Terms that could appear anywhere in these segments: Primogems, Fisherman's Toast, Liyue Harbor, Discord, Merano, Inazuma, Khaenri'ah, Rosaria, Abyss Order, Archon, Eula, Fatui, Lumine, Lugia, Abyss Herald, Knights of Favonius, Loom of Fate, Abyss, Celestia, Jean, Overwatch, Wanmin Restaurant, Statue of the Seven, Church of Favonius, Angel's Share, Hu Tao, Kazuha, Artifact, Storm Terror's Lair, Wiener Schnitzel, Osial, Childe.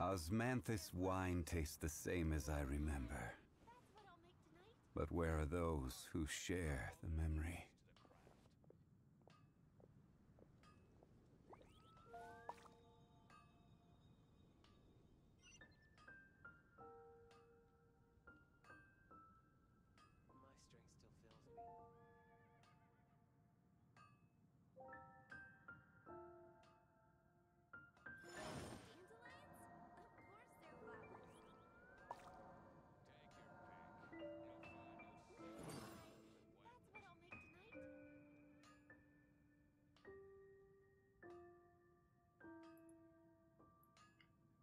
Osmanthus wine tastes the same as I remember. But where are those who share the memory?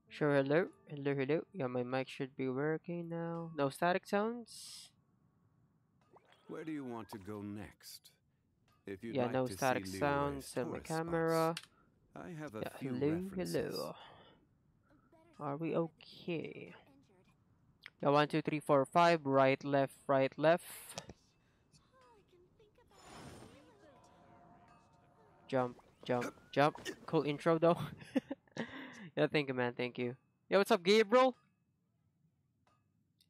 Sure, hello, hello, hello. Yeah, my mic should be working now. No static sounds. Where do you want to go next? If you'd like no to static see sounds and my camera. I have a few references. Hello. Are we okay? Yeah, 1, 2, 3, 4, 5. Right, left, right, left. Jump, jump, jump. Cool intro though. Yeah, thank you, man. Thank you. Yo, what's up, Gabriel?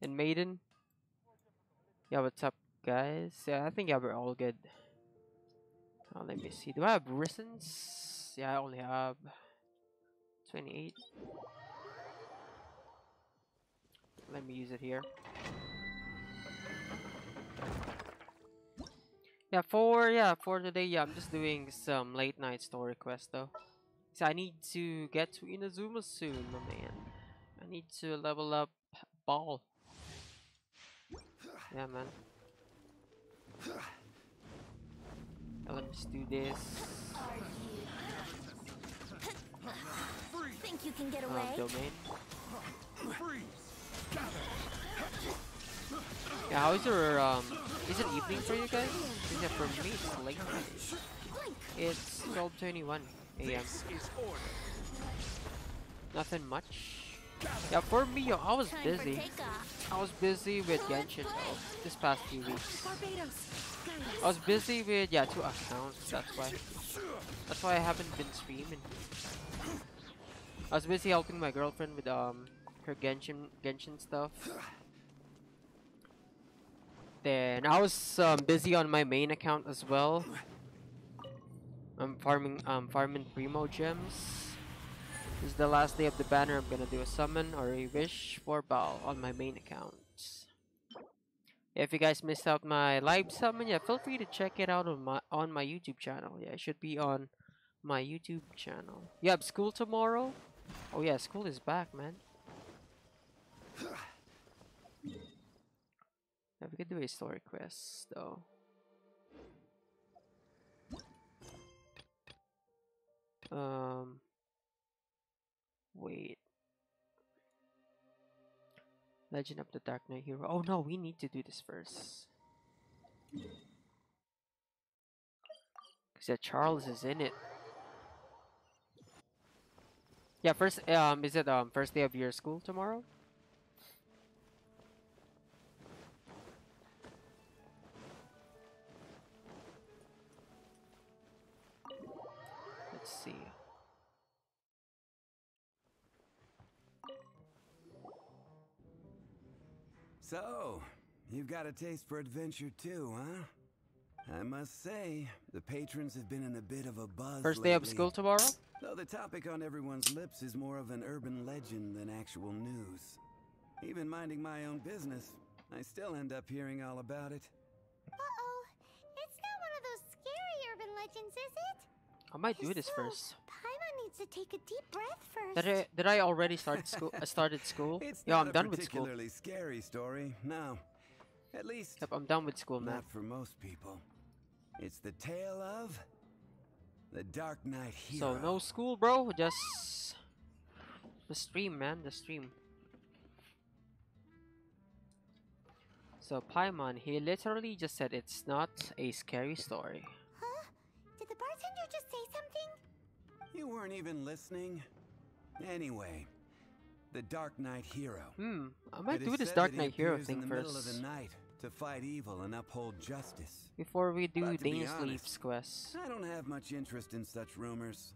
And Maiden? Yeah, what's up, guys? Yeah, I think we're all good. Oh, let me see. Do I have Risens? Yeah, I only have 28. Let me use it here. Yeah, for today, I'm just doing some late night story quests, though. So I need to get to Inazuma soon, my man. I need to level up Baal. Yeah, man. Now let me just do this. Think you can get away? Domain. Yeah, how is your is it evening for you guys? Yeah, for me it's late night. It's 12:21. Yeah. Nothing much. Yeah, for me, I was busy. I was busy with Genshin this past few weeks. I was busy with 2 accounts. That's why I haven't been streaming. I was busy helping my girlfriend with her Genshin stuff. Then I was busy on my main account as well. I'm farming Primogems. This is the last day of the banner. I'm gonna do a summon or a wish for Baal on my main account. If you guys missed out my live summon, feel free to check it out on my YouTube channel. Yeah, it should be on my YouTube channel. Yeah, I have school tomorrow. Oh yeah, school is back, man. Yeah, we could do a story quest though. Wait. Legend of the Dark Knight Hero. Oh no, we need to do this first. Cause Charles is in it. Yeah, first is it first day of your school tomorrow? See. So, you've got a taste for adventure too, huh? I must say, the patrons have been in a bit of a buzz First day lately. Of school tomorrow? Though the topic on everyone's lips is more of an urban legend than actual news. Even minding my own business, I still end up hearing all about it. Uh-oh, it's not one of those scary urban legends, is it? I might do this first. Paimon needs to take a deep breath first. Did I already start school? It's I'm done with school. Particularly scary story. No, at least I'm done with school, man. Not for most people. It's the tale of the Dark Knight Hero. So no school, bro. Just the stream, man. The stream. So Paimon, he literally just said it's not a scary story. Did the bartender just say something? You weren't even listening. Anyway, the Dark Knight Hero. I might do this Dark Knight Hero thing first. Middle of the night to fight evil and uphold justice. Before we do Dainsleif's quest. I don't have much interest in such rumors.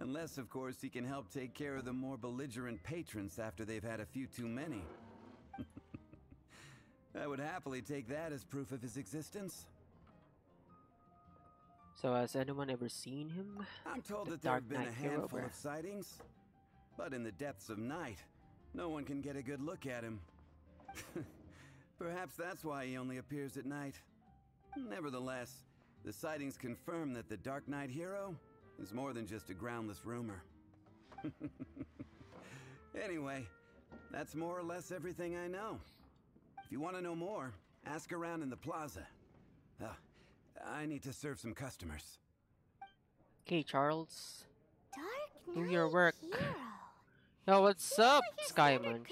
Unless, of course, he can help take care of the more belligerent patrons after they've had a few too many. I would happily take that as proof of his existence. So has anyone ever seen him? I'm told that there have been a handful of sightings, but in the depths of night, no one can get a good look at him. Perhaps that's why he only appears at night. Nevertheless, the sightings confirm that the Dark Knight hero is more than just a groundless rumor. Anyway, that's more or less everything I know. If you want to know more, ask around in the plaza. I need to serve some customers. Okay, Charles. Dark Knight. Do your work. Hero. Yo, what's up, Skymunch?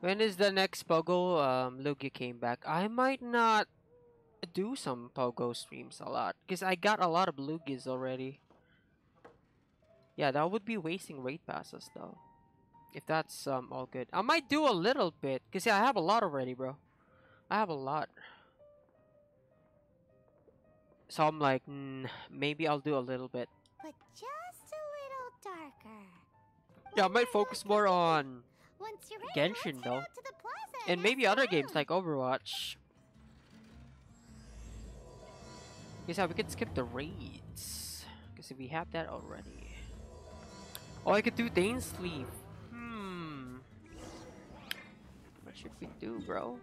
When is the next Pogo? Lugia came back. I might not do some Pogo streams a lot, because I got a lot of Lugias already. Yeah, that would be wasting raid passes, though. If that's all good. I might do a little bit, because yeah, I have a lot already, bro. I have a lot. So I'm like, maybe I'll do a little bit. But just a little darker. Yeah, I might focus more on Genshin though, and maybe other games like Overwatch. Guess how we could skip the raids, because we have that already. Oh, I could do Dainsleif. What should we do, bro?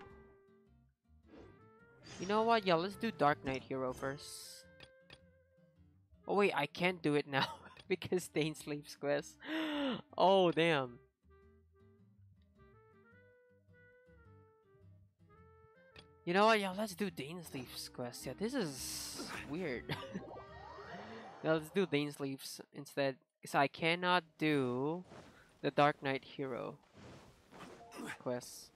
You know what? Yeah, let's do Dark Knight Hero first. Oh wait, I can't do it now because Dainsleif's quest. Oh damn. You know what? Yeah, let's do Dainsleif's quest. Yeah, this is weird. Yeah, let's do Dainsleif's instead. Cause I cannot do the Dark Knight Hero quest.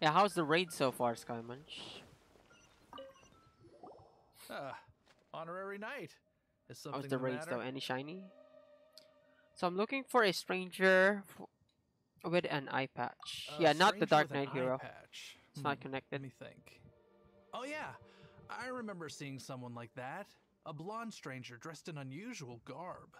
Yeah, how's the raid so far, Skymunch? Honorary Knight. Is something how's the raids though? Any shiny? So I'm looking for a stranger with an eye patch. Yeah, not the Dark Knight Hero. It's not connected. Let me think. Oh yeah, I remember seeing someone like that. A blonde stranger dressed in unusual garb.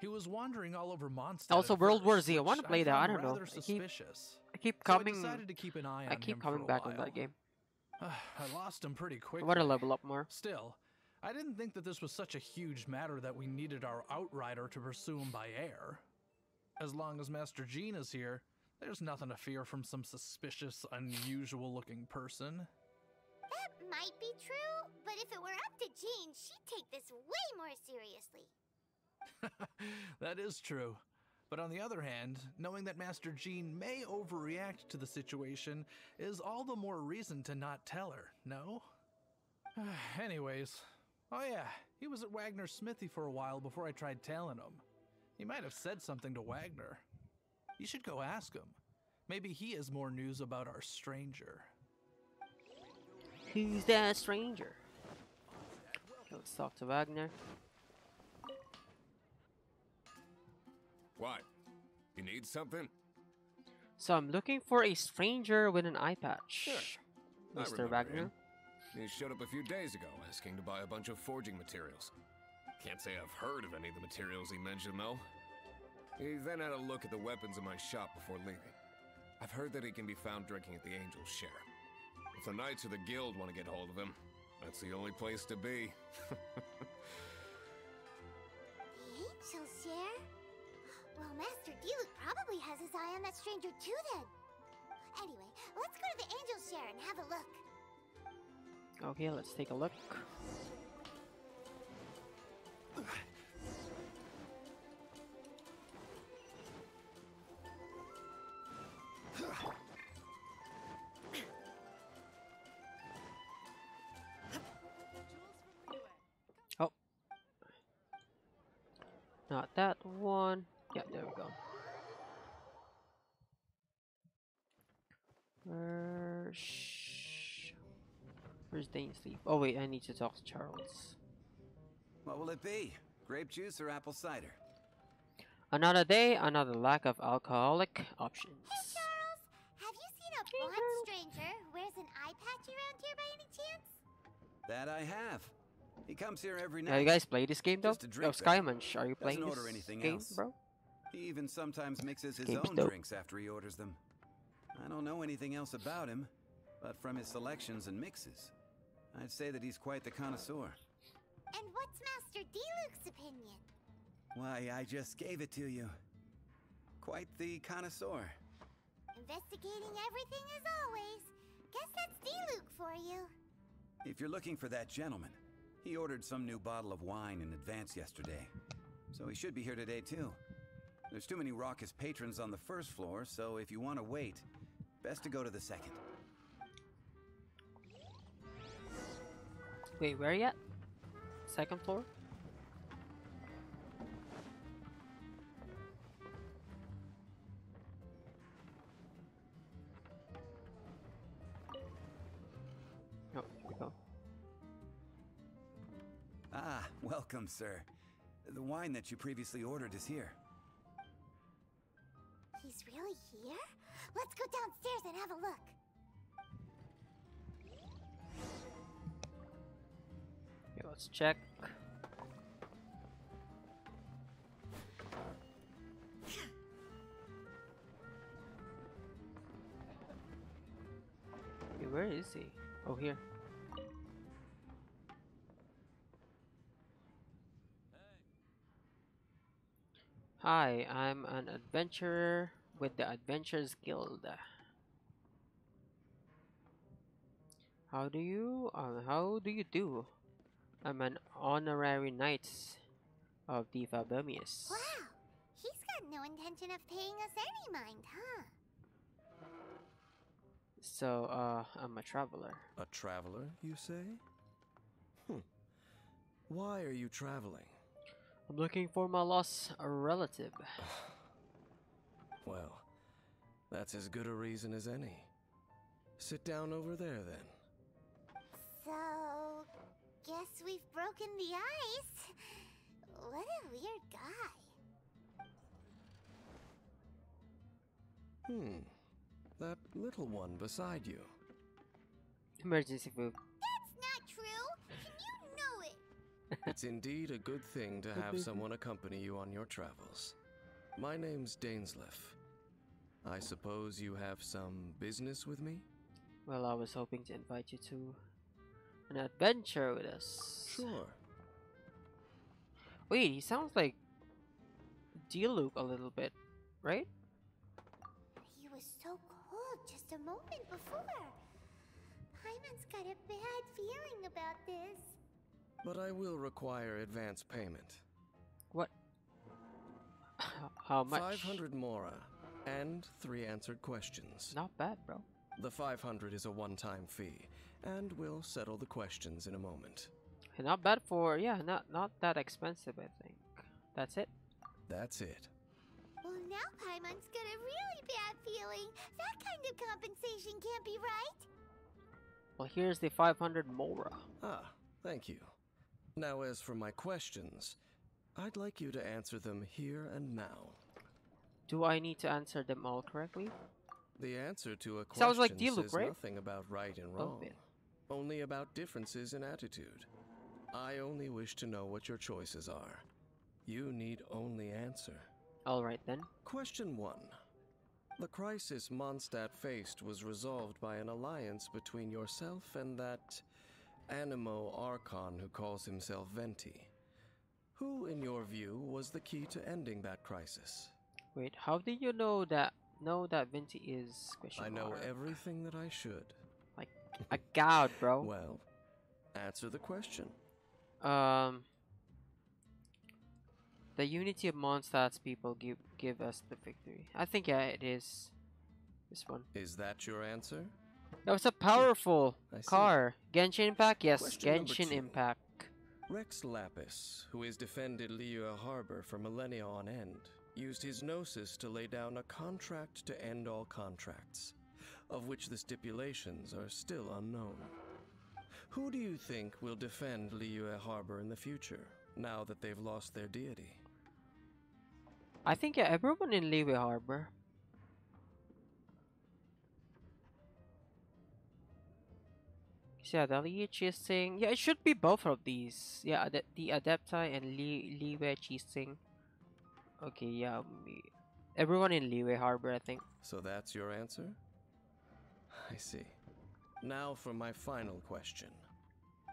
He was wandering all over Mondstadt. Also, World War Z. I want to play that. I don't know. I keep coming back on that game. I lost him pretty quickly. I want to level up more. Still, I didn't think that this was such a huge matter that we needed our outrider to pursue him by air. As long as Master Jean is here, there's nothing to fear from some suspicious, unusual-looking person. That might be true, but if it were up to Jean, she'd take this way more seriously. That is true. But on the other hand, knowing that Master Jean may overreact to the situation is all the more reason to not tell her, no? Anyways, oh yeah, he was at Wagner's smithy for a while before I tried telling him. He might have said something to Wagner. You should go ask him. Maybe he has more news about our stranger. Who's that stranger? Let's talk to Wagner. What? You need something? So I'm looking for a stranger with an eye patch. Sure. Mr. Wagner. He showed up a few days ago asking to buy a bunch of forging materials. Can't say I've heard of any of the materials he mentioned though. He then had a look at the weapons in my shop before leaving. I've heard that he can be found drinking at the Angel's Share. If the Knights of the Guild want to get hold of him, that's the only place to be. The Angel's Share? Well, Master Diluc probably has his eye on that stranger too then. Anyway, let's go to the Angel's Share and have a look. Okay, let's take a look. Oh. Not that one. Yeah, there we go. Where's Dainsleif? Oh wait, I need to talk to Charles. What will it be? Grape juice or apple cider? Another day, another lack of alcoholic options. Hey Charles! Have you seen a blonde stranger who wears an eye patch around here by any chance? That I have. He comes here every night. Now you guys play this game though? Skymunch, are you playing this game, bro? He even sometimes mixes his own drinks after he orders them. I don't know anything else about him, but from his selections and mixes, I'd say that he's quite the connoisseur. And what's Master Diluc's opinion? Why, I just gave it to you. Quite the connoisseur. Investigating everything as always. Guess that's Diluc for you. If you're looking for that gentleman, he ordered some new bottle of wine in advance yesterday, so he should be here today too. There's too many raucous patrons on the first floor, so if you want to wait, best to go to the second. Wait, where are you at? Second floor? Oh, here we go. Ah, welcome, sir. The wine that you previously ordered is here. He's really here? Let's go downstairs and have a look. Okay, let's check. Okay, where is he? Oh, here. Hi, I'm an adventurer with the Adventurers Guild. How do you do? I'm an honorary knight of the Fabermius. Wow, he's got no intention of paying us any mind, huh? So, I'm a traveler. A traveler, you say? Why are you traveling? I'm looking for my lost relative. Well, that's as good a reason as any. Sit down over there, then. So, guess we've broken the ice. What a weird guy. That little one beside you. Emergency food. That's not true. Can you know it? It's indeed a good thing to have someone accompany you on your travels. My name's Dainsleif. I suppose you have some business with me? Well, I was hoping to invite you to an adventure with us. Sure. Wait, he sounds like Diluc a little bit, right? He was so cold just a moment before. Paimon's got a bad feeling about this. But I will require advance payment. What? How much? 500 Mora and 3 answered questions. Not bad, bro. The 500 is a one-time fee, and we'll settle the questions in a moment. Not bad for, yeah, not that expensive, I think. That's it? That's it. Well, now Paimon's got a really bad feeling. That kind of compensation can't be right. Well, here's the 500 Mora. Ah, thank you. Now, as for my questions, I'd like you to answer them here and now. Do I need to answer them all correctly? The answer to a question like Diluc, says nothing about right and wrong, only about differences in attitude. I only wish to know what your choices are. You need only answer. All right, then. Question 1. The crisis Mondstadt faced was resolved by an alliance between yourself and that Animal Archon who calls himself Venti. Who, in your view, was the key to ending that crisis? Wait, how do you know that? Venti is question. I know everything that I should. Like a god, bro. Well, answer the question. The unity of Mondstadt's people give us the victory. I think it is this one. Is that your answer? That was a powerful car. Genshin Impact? Yes, Genshin Impact. Rex Lapis, who has defended Liyue Harbor for millennia on end, used his gnosis to lay down a contract to end all contracts, of which the stipulations are still unknown. Who do you think will defend Liyue Harbor in the future, now that they've lost their deity? I think everyone in Liyue Harbor. Yeah, the Liyue Chising. Yeah, it should be both of these. Yeah, the Adepti and Liyue Chising. Okay, yeah. Everyone in Liyue Harbor, I think. So that's your answer? I see. Now for my final question.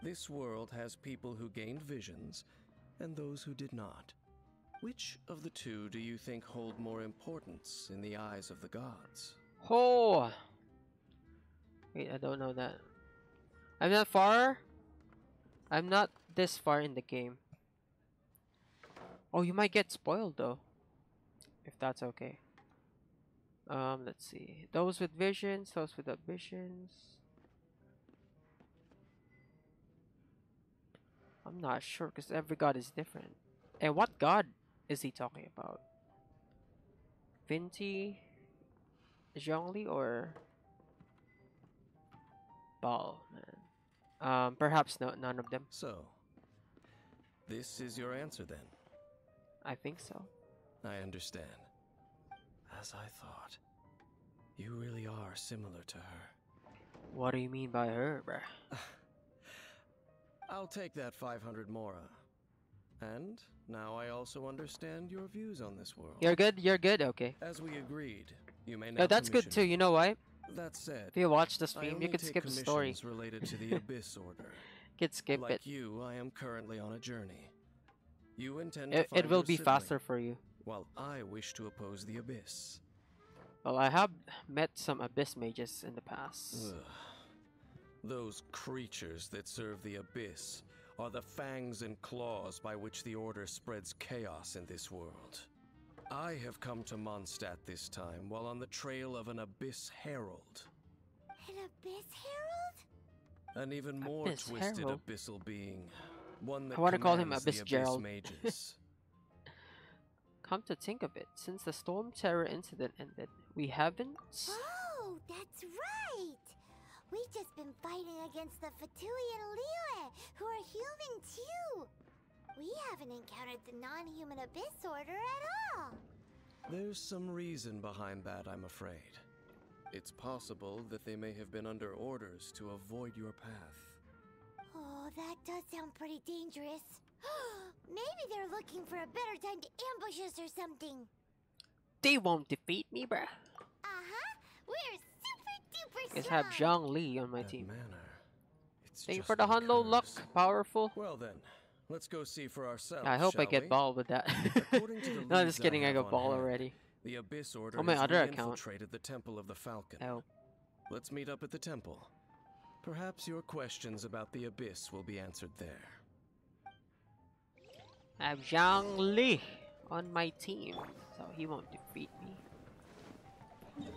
This world has people who gained visions and those who did not. Which of the two do you think hold more importance in the eyes of the gods? Oh! Wait, I don't know that. I'm not far. I'm not this far in the game. Oh, you might get spoiled though. If that's okay. Let's see. Those with visions, those without visions. I'm not sure because every god is different. And what god is he talking about? Venti, Zhongli, or Baal, man. Perhaps no, none of them. So, this is your answer then? I think so. I understand. As I thought, you really are similar to her. What do you mean by her, bruh? I'll take that 500 Mora. And now I also understand your views on this world. You're good, you're good, okay. As we agreed, you may now. No, that's good too, you know why? That said, if you watch the stream, you could skip the story. Related to the Abyss Order. Could skip like it. You, I am currently on a journey. You intend to find it will be faster for you. While I wish to oppose the Abyss. Well, I have met some Abyss Mages in the past. Ugh. Those creatures that serve the Abyss are the fangs and claws by which the Order spreads chaos in this world. I have come to Mondstadt this time while on the trail of an Abyss Herald. An Abyss Herald? An even more Abyss twisted Herald. Abyssal being. One that I want to call him Abyss Gerald. Mages. Come to think of it, since the Storm Terror incident ended, we haven't... Oh, that's right! We've just been fighting against the Fatui and Liyue, who are human too! We haven't encountered the non-human Abyss Order at all! There's some reason behind that, I'm afraid. It's possible that they may have been under orders to avoid your path. Oh, that does sound pretty dangerous. Maybe they're looking for a better time to ambush us or something. They won't defeat me, bruh. Uh-huh. We're super-duper strong. Let's have Zhongli on my team. Thank you for the Hunlo luck. Powerful. Well then. Let's go see for ourselves. I hope I get Baal with that. No, just kidding. I got Baal already. The Abyss Order on my other account. Infiltrated the Temple of the Falcon. Oh. Let's meet up at the temple. Perhaps your questions about the Abyss will be answered there. I have Zhongli on my team, so he won't defeat me. Let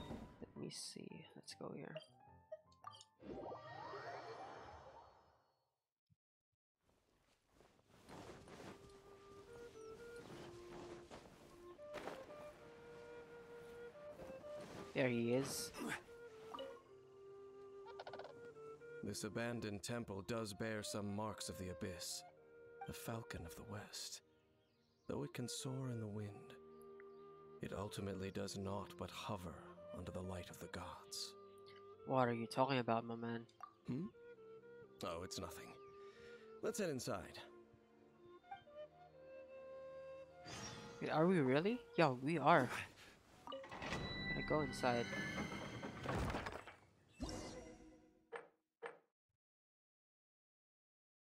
me see. Let's go here. There he is. This abandoned temple does bear some marks of the Abyss, the Falcon of the West. Though it can soar in the wind, it ultimately does naught but hover under the light of the gods. What are you talking about, my man? Hmm? Oh, it's nothing. Let's head inside. Wait, are we really? Yeah, we are. I go inside.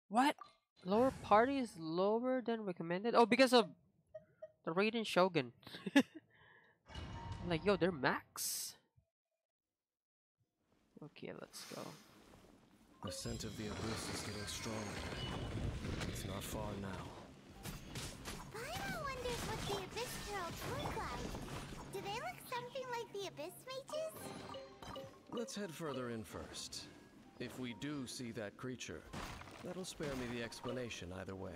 What? Lower party is lower than recommended? Oh, because of the Raiden Shogun. I'm like, yo, they're max. Okay, let's go. The scent of the Abyss is getting stronger. It's not far now. Paimon wonders what the Abyss Heralds look like. Do they look something like the Abyss Mages? Let's head further in first. If we do see that creature, that'll spare me the explanation either way.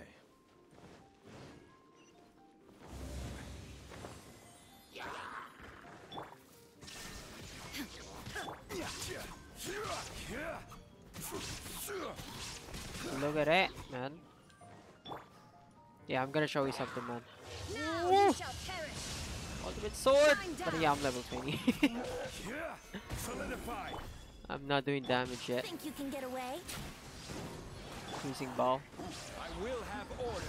Look at it, man. Yeah, I'm gonna show you something, man. Now you shall perish. Ultimate sword! But yeah, I'm level 20. I'm not doing damage yet. Think you can get away? Using Baal. I will have order.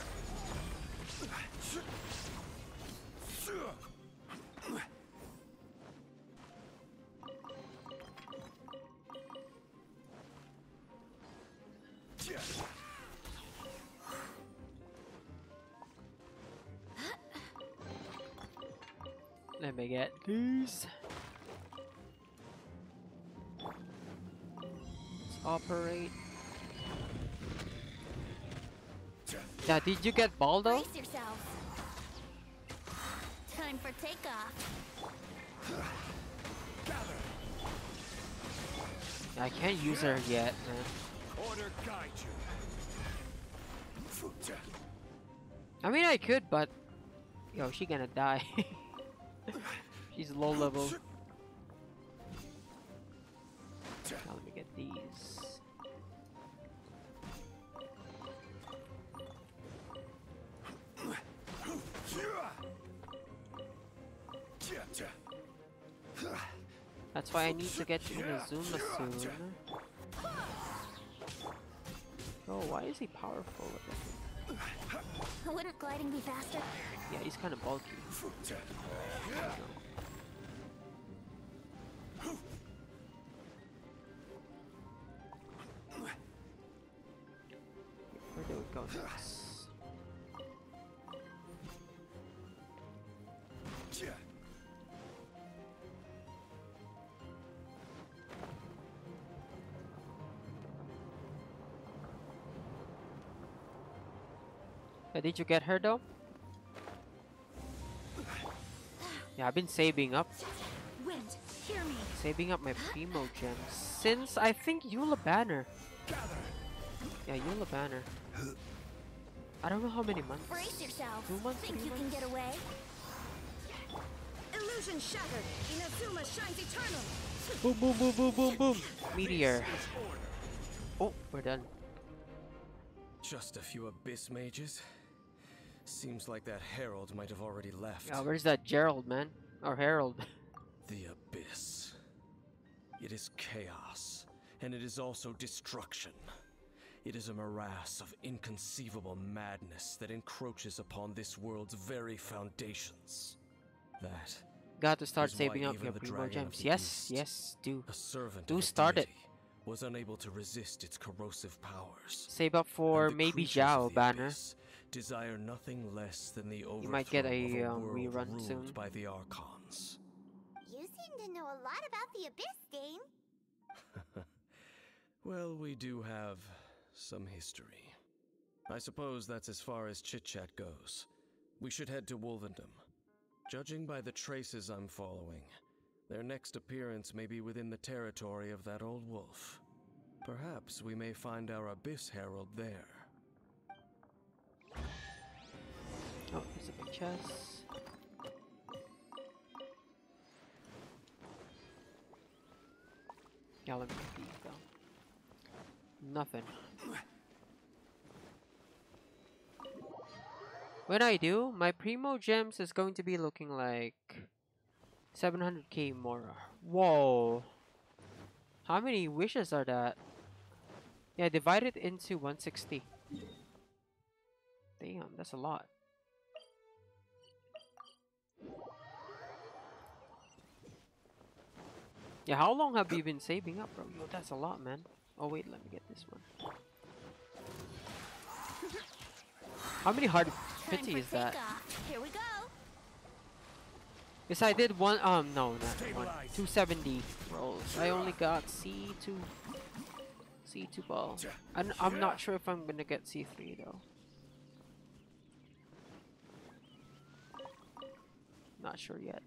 Let me get these. Let's operate. Yeah, did you get Baal though? Brace yourself. Time for takeoff. I can't use her yet, man. Order guide you. I mean, I could, but yo, she gonna die. She's low level. Now let me get these. That's why I need to get to Inazuma soon. Oh, why is he powerful? Wouldn't gliding be faster? Yeah, he's kind of bulky. Where do we go next? Did you get her though? Yeah, I've been saving up. Wind, hear me. Saving up my Primogems since I think Eula Banner. Yeah, Eula Banner. I don't know how many months. Brace yourself. 2 months, think you can get away? Illusion shattered. Inazuma shines eternal. Boom, boom, boom, boom, boom, boom. Meteor. Oh, we're done. Just a few Abyss Mages. Seems like that Herald might have already left. Yeah, where's that Gerald, man? Or Herald? The Abyss. It is chaos, and it is also destruction. It is a morass of inconceivable madness that encroaches upon this world's very foundations. That. Got to start saving up your Primogems. Yes, yes, do. A servant. Do start it. Was unable to resist its corrosive powers. Save up for maybe Zhao Banner. Desire nothing less than the overthrow. You might get a rerun soon by the Archons. You seem to know a lot about the Abyss, Dane. Well, we do have some history. I suppose that's as far as chit-chat goes. We should head to Wolvendom. Judging by the traces I'm following, their next appearance may be within the territory of that old wolf. Perhaps we may find our Abyss Herald there. Oh, there's a big chest. Yeah, let me get these though. Nothing. When I do, my Primogems is going to be looking like 700k Mora. Whoa. How many wishes are that? Yeah, divide it into 160. Damn, that's a lot. Yeah, how long have you been saving up, bro? Yo, that's a lot, man. Oh wait, let me get this one. How many hard 50 is that? Here we go. Yes, I did one, no, not one, 270 rolls. I only got C2 Baal. And I'm not sure if I'm gonna get C3 though. Not sure yet.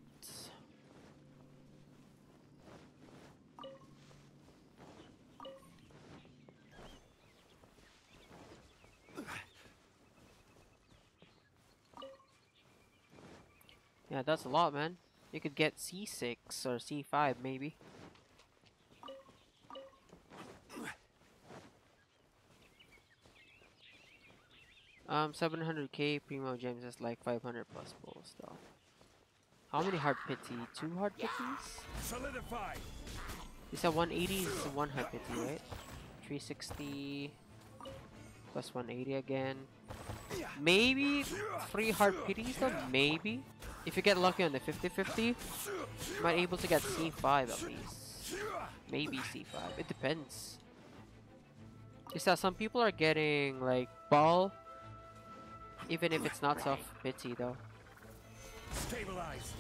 Yeah, that's a lot, man. You could get C6 or C5, maybe. Um, 700k Primogems is like 500 plus balls, though. How many hard pity? 2 hard pities? Solidify. It's at 180, it's 150, right? 360 plus 180 again. Maybe 3 hard pities though, maybe. If you get lucky on the 50-50, you might be able to get C5 at least. Maybe C5, it depends. Is that some people are getting like Baal, even if it's not self-pity though. Stabilize.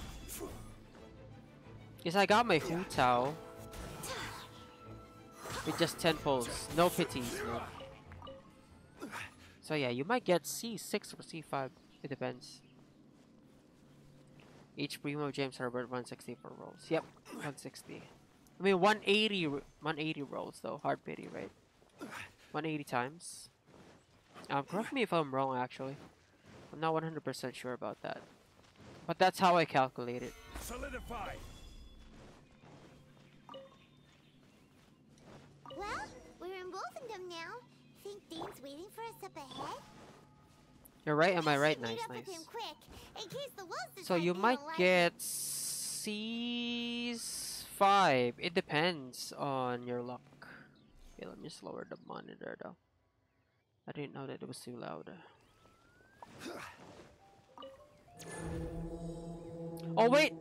Yes, I got my Hu Tao with just 10 pulls, no pities. No. So yeah, you might get C6 or C5, it depends. Each Primogems are worth 164 rolls. Yep, 160. I mean 180 rolls though, hard pity, right? 180 times. Correct me if I'm wrong actually. I'm not 100% sure about that. But that's how I calculate it. Solidify. Well, we're in Wolvendom now. Think Dean's waiting for us up ahead? You're right, am I right? Nice. So you might get C5. It depends on your luck. Okay, let me just lower the monitor though. I didn't know that it was too loud. Oh wait!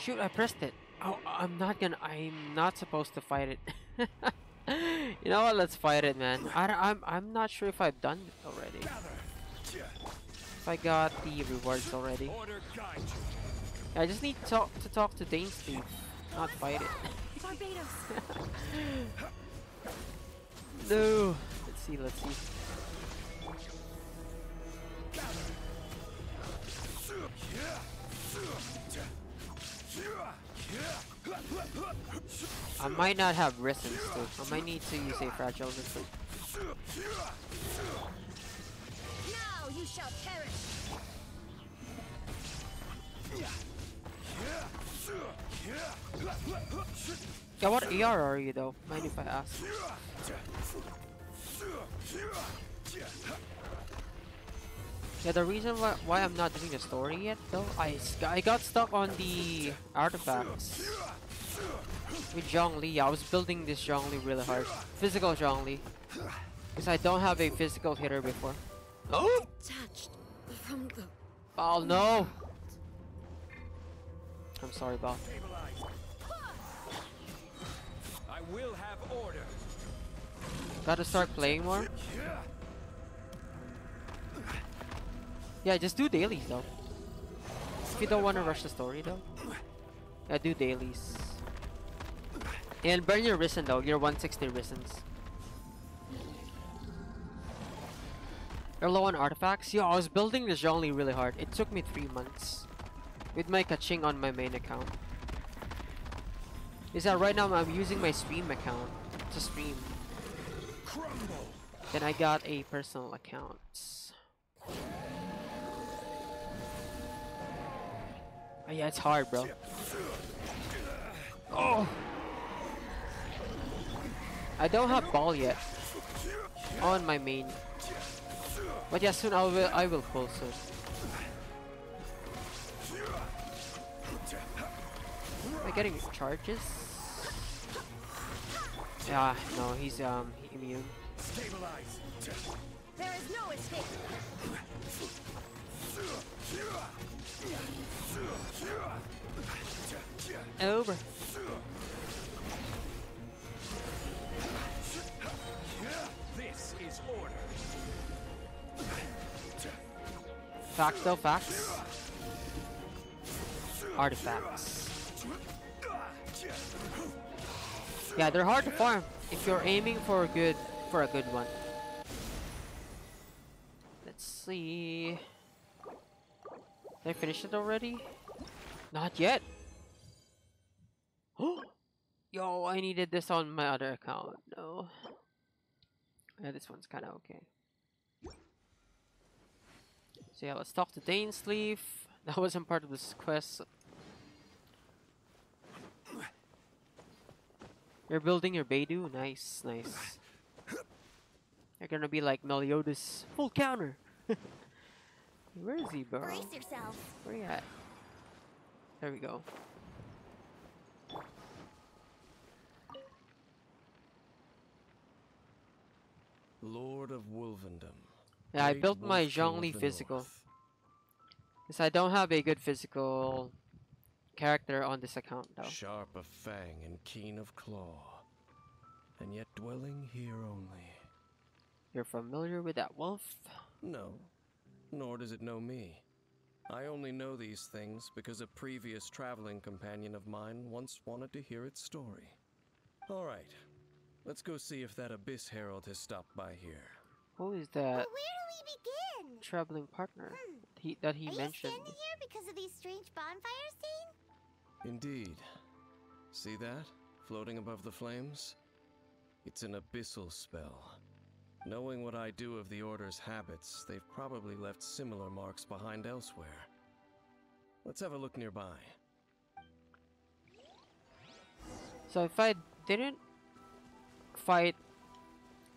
Shoot, I pressed it. Oh, I'm not supposed to fight it. You know what? Let's fight it, man. I'm not sure if I've done it already. If I got the rewards already. I just need to talk to Dainsleif, not fight it. No. Let's see. I might not have risen too. I might need to use a fragile resistance. Now you shall perish. Yeah, what ER are you though? Mind if I ask? Yeah, the reason why I'm not doing the story yet though, I got stuck on the artifacts with Zhongli. I was building this Zhongli really hard, physical Zhongli, because I don't have a physical hitter before. Oh! Oh no! I'm sorry, Baal. I will have order. Gotta start playing more. Yeah, just do dailies though. If you don't want to rush the story though. Yeah, do dailies. And burn your Risen though, your 160 Risens. You're low on artifacts? Yeah, I was building the Zhongli really hard. It took me 3 months. With my Kaching on my main account. Is that right now I'm using my stream account to stream. Then I got a personal account. Oh, yeah, it's hard, bro. Oh! I don't have Baal yet on my main, but yeah, soon I will pull soon. Am I getting charges? Yeah, no, he's immune. There is no escape. Over. This is order. Facts though, facts. Artifacts. Yeah, they're hard to farm if you're aiming for a good one. Let's see. Did I finish it already? Not yet. Yo, I needed this on my other account. No. Yeah, this one's kind of okay. So yeah, let's talk to Dainsleif. That wasn't part of this quest. You're building your Beidou? Nice, nice. You're gonna be like Meliodas. Full counter! Where is he, bro? Brace yourself. Where you at? There we go. Lord of Wolvendom. Yeah, I built my Zhongli physical. Because I don't have a good physical character on this account, though. Sharp of fang and keen of claw, and yet dwelling here only. You're familiar with that wolf? No, nor does it know me. I only know these things because a previous traveling companion of mine once wanted to hear its story. All right, let's go see if that Abyss Herald has stopped by here. Who is that? But where do we begin? Traveling partner that he mentioned. Are you standing here because of these strange bonfires, Dane? Indeed. See that? Floating above the flames? It's an abyssal spell. Knowing what I do of the Order's habits, they've probably left similar marks behind elsewhere. Let's have a look nearby. So if I didn't fight,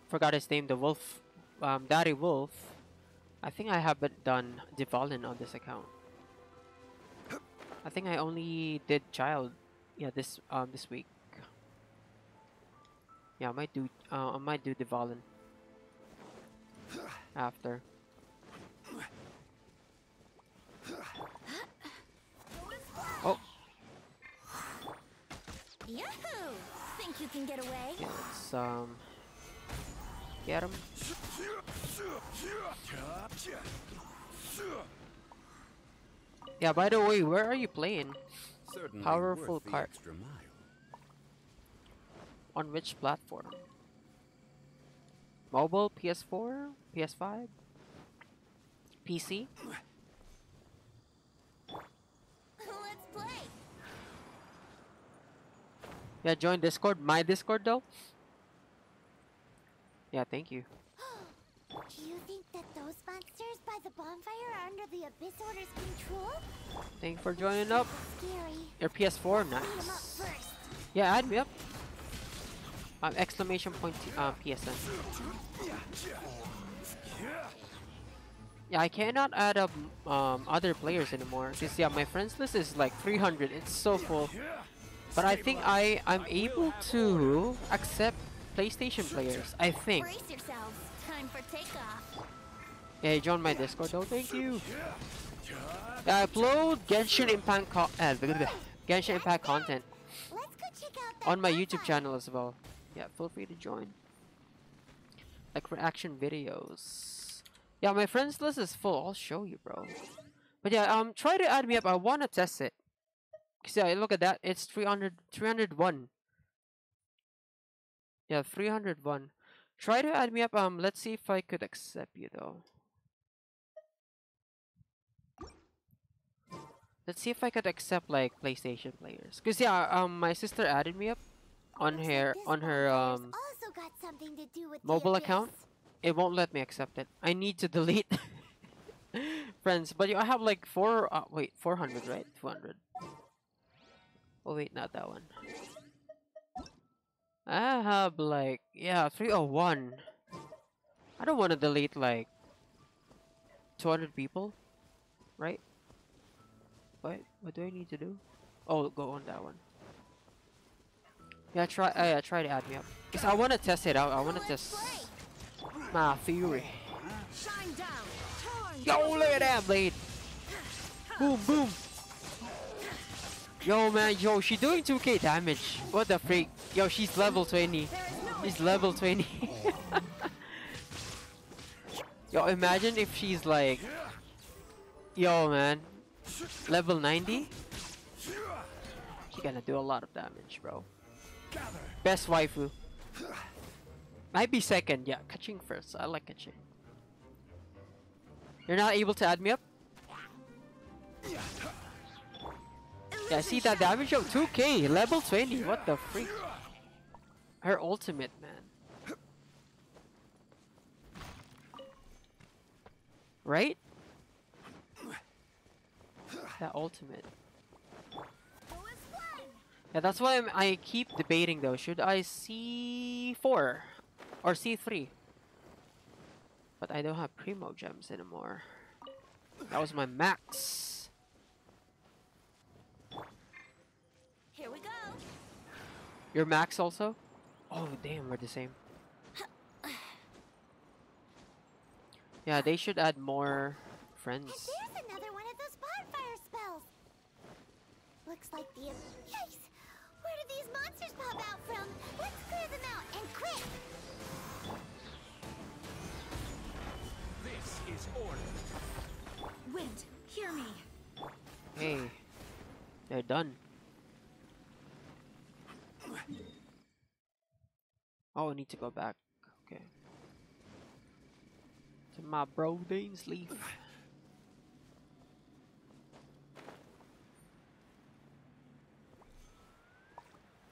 forgot his name, the wolf, Daddy Wolf, I think I haven't done Dvalin on this account. I think I only did Child, yeah, this week. Yeah, I might do Dvalin after. Oh. Yahoo! Think you can get away? Yeah, let's get him. Yeah. By the way, where are you playing? Certainly powerful card. On which platform? Mobile, PS4, PS5, PC. Let's play. Yeah, join Discord. My Discord, though. Yeah, thank you. Do you think that those monsters by the bonfire are under the Abyss Order's control? Thanks for joining up. Scary. Your PS4, nice. Yeah, add me up. Exclamation point PSN. Yeah, I cannot add up other players anymore. Cause yeah, my friends list is like 300. It's so full. But I think I'm able to accept PlayStation players. I think. Yeah, join my Discord though. Thank you. I upload Genshin Impact content on my YouTube channel as well. Yeah, feel free to join. Like reaction videos. Yeah, my friends list is full. I'll show you, bro. But yeah, try to add me up. I wanna test it. Cause yeah, look at that. It's 301. Yeah, 301. Try to add me up. Let's see if I could accept you though. Let's see if I could accept like PlayStation players. Cause yeah, my sister added me up on her mobile account. It won't let me accept it. I need to delete friends. But I have like 400, right? 200. Oh wait, not that one. I have like, yeah, 301. I don't want to delete like 200 people, right? What do I need to do? Oh, go on that one. Yeah, try to add me up. Cause I wanna test it out. I wanna test my fury. Yo, look at that blade! Boom, boom! Yo, man, yo, she doing 2k damage. What the freak? Yo, she's level 20. She's level 20. Yo, imagine if she's like, yo, man, level 90. She's gonna do a lot of damage, bro. Best waifu. Might be second, yeah. Kaching first. I like Kaching. You're not able to add me up? Yeah, see that damage of 2k, level 20. What the freak? Her ultimate, man. Right? That ultimate. Yeah, that's why I keep debating though. Should I C4 or C3? But I don't have Primogems anymore. That was my max. Here we go. Your max also? Oh damn, we're the same. Yeah, they should add more friends. And there's another one of those bonfire spells. Looks like the Yikes! Where do these monsters pop out from? Let's clear them out and quick. This is order. Wind, hear me. Hey, they're done. Oh, I need to go back. Okay. To my bro Dainsleif.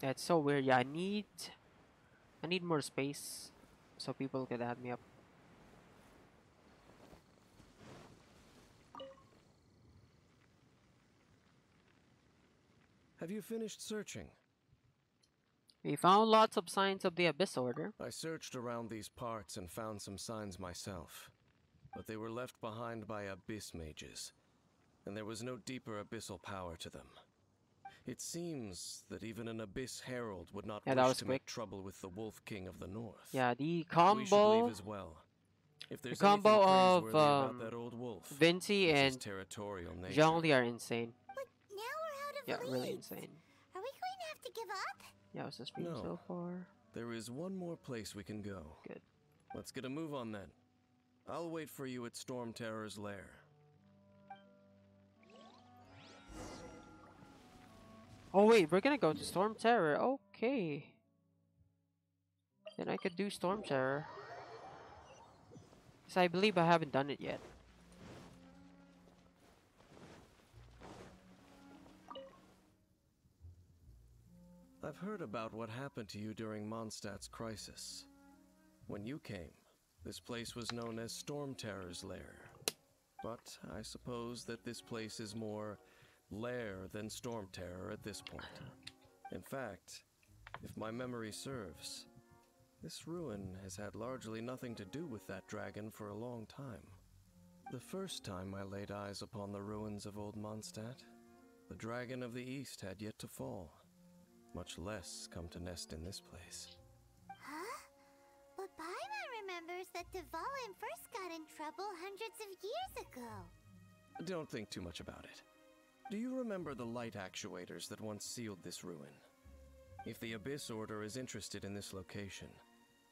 That's so weird. Yeah, I need more space so people can add me up. Have you finished searching? We found lots of signs of the Abyss Order. I searched around these parts and found some signs myself, but they were left behind by Abyss Mages, and there was no deeper abyssal power to them. It seems that even an Abyss Herald would not wish to make trouble with the Wolf King of the North. Yeah, the combo. We should leave as well. If the combo of that old wolf, Venti and Zhongli are insane. But now we're out of leads. Really insane. Are we going to have to give up? Yeah, it's the stream so far. There is one more place we can go. Good. Let's get a move on then. I'll wait for you at Storm Terror's Lair. Oh wait, we're gonna go to Storm Terror. Okay. Then I could do Storm Terror. Because I believe I haven't done it yet. I've heard about what happened to you during Mondstadt's crisis. When you came, this place was known as Storm Terror's Lair. But I suppose that this place is more lair than Storm Terror at this point. In fact, if my memory serves, this ruin has had largely nothing to do with that dragon for a long time. The first time I laid eyes upon the ruins of old Mondstadt, the dragon of the east had yet to fall. Much less come to nest in this place. Huh? But Paimon remembers that Dvalin first got in trouble hundreds of years ago. Don't think too much about it. Do you remember the light actuators that once sealed this ruin? If the Abyss Order is interested in this location,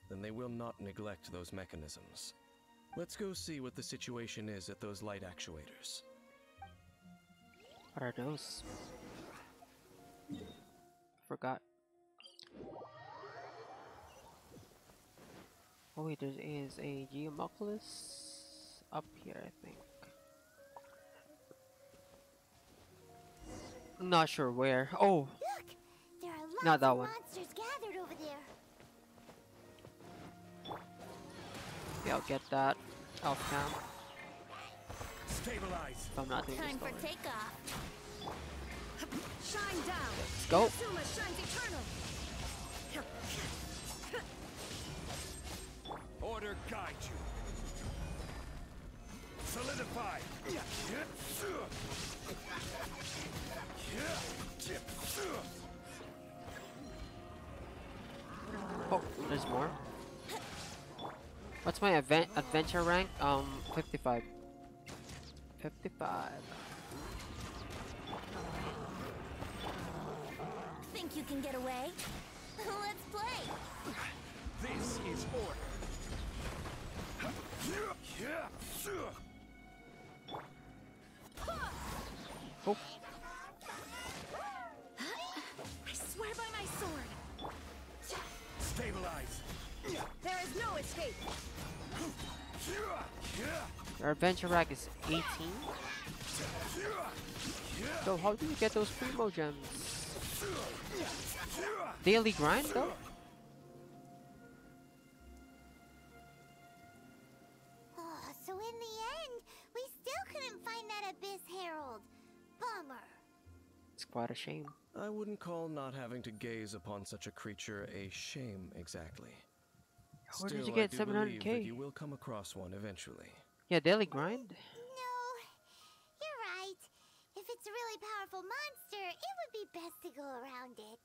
then they will not neglect those mechanisms. Let's go see what the situation is at those light actuators. What are those? Forgot. Oh wait, there is a Geomoculus up here, I think. Not sure where. Oh, look, there are lots not that of monsters gathered over there. Yeah, I'll get that. I'll count. Stabilize. If I'm not doing time this for takeoff. Shine down. Let's go. Inazuma shines eternal. Order guide you. Solidify. Oh, there's more. What's my adventure rank? 55. 55. Think you can get away? Let's play. This is order. Oh. I swear by my sword. Stabilize. There is no escape. Our adventure rack is 18. So how do you get those Primogems? Daily grind though? Oh, so in the end, we still couldn't find that Abyss Herald. Bummer. It's quite a shame. I wouldn't call not having to gaze upon such a creature a shame exactly. Where did you get 700k? You will come across one eventually. Yeah, daily grind? If it's a really powerful monster, it would be best to go around it.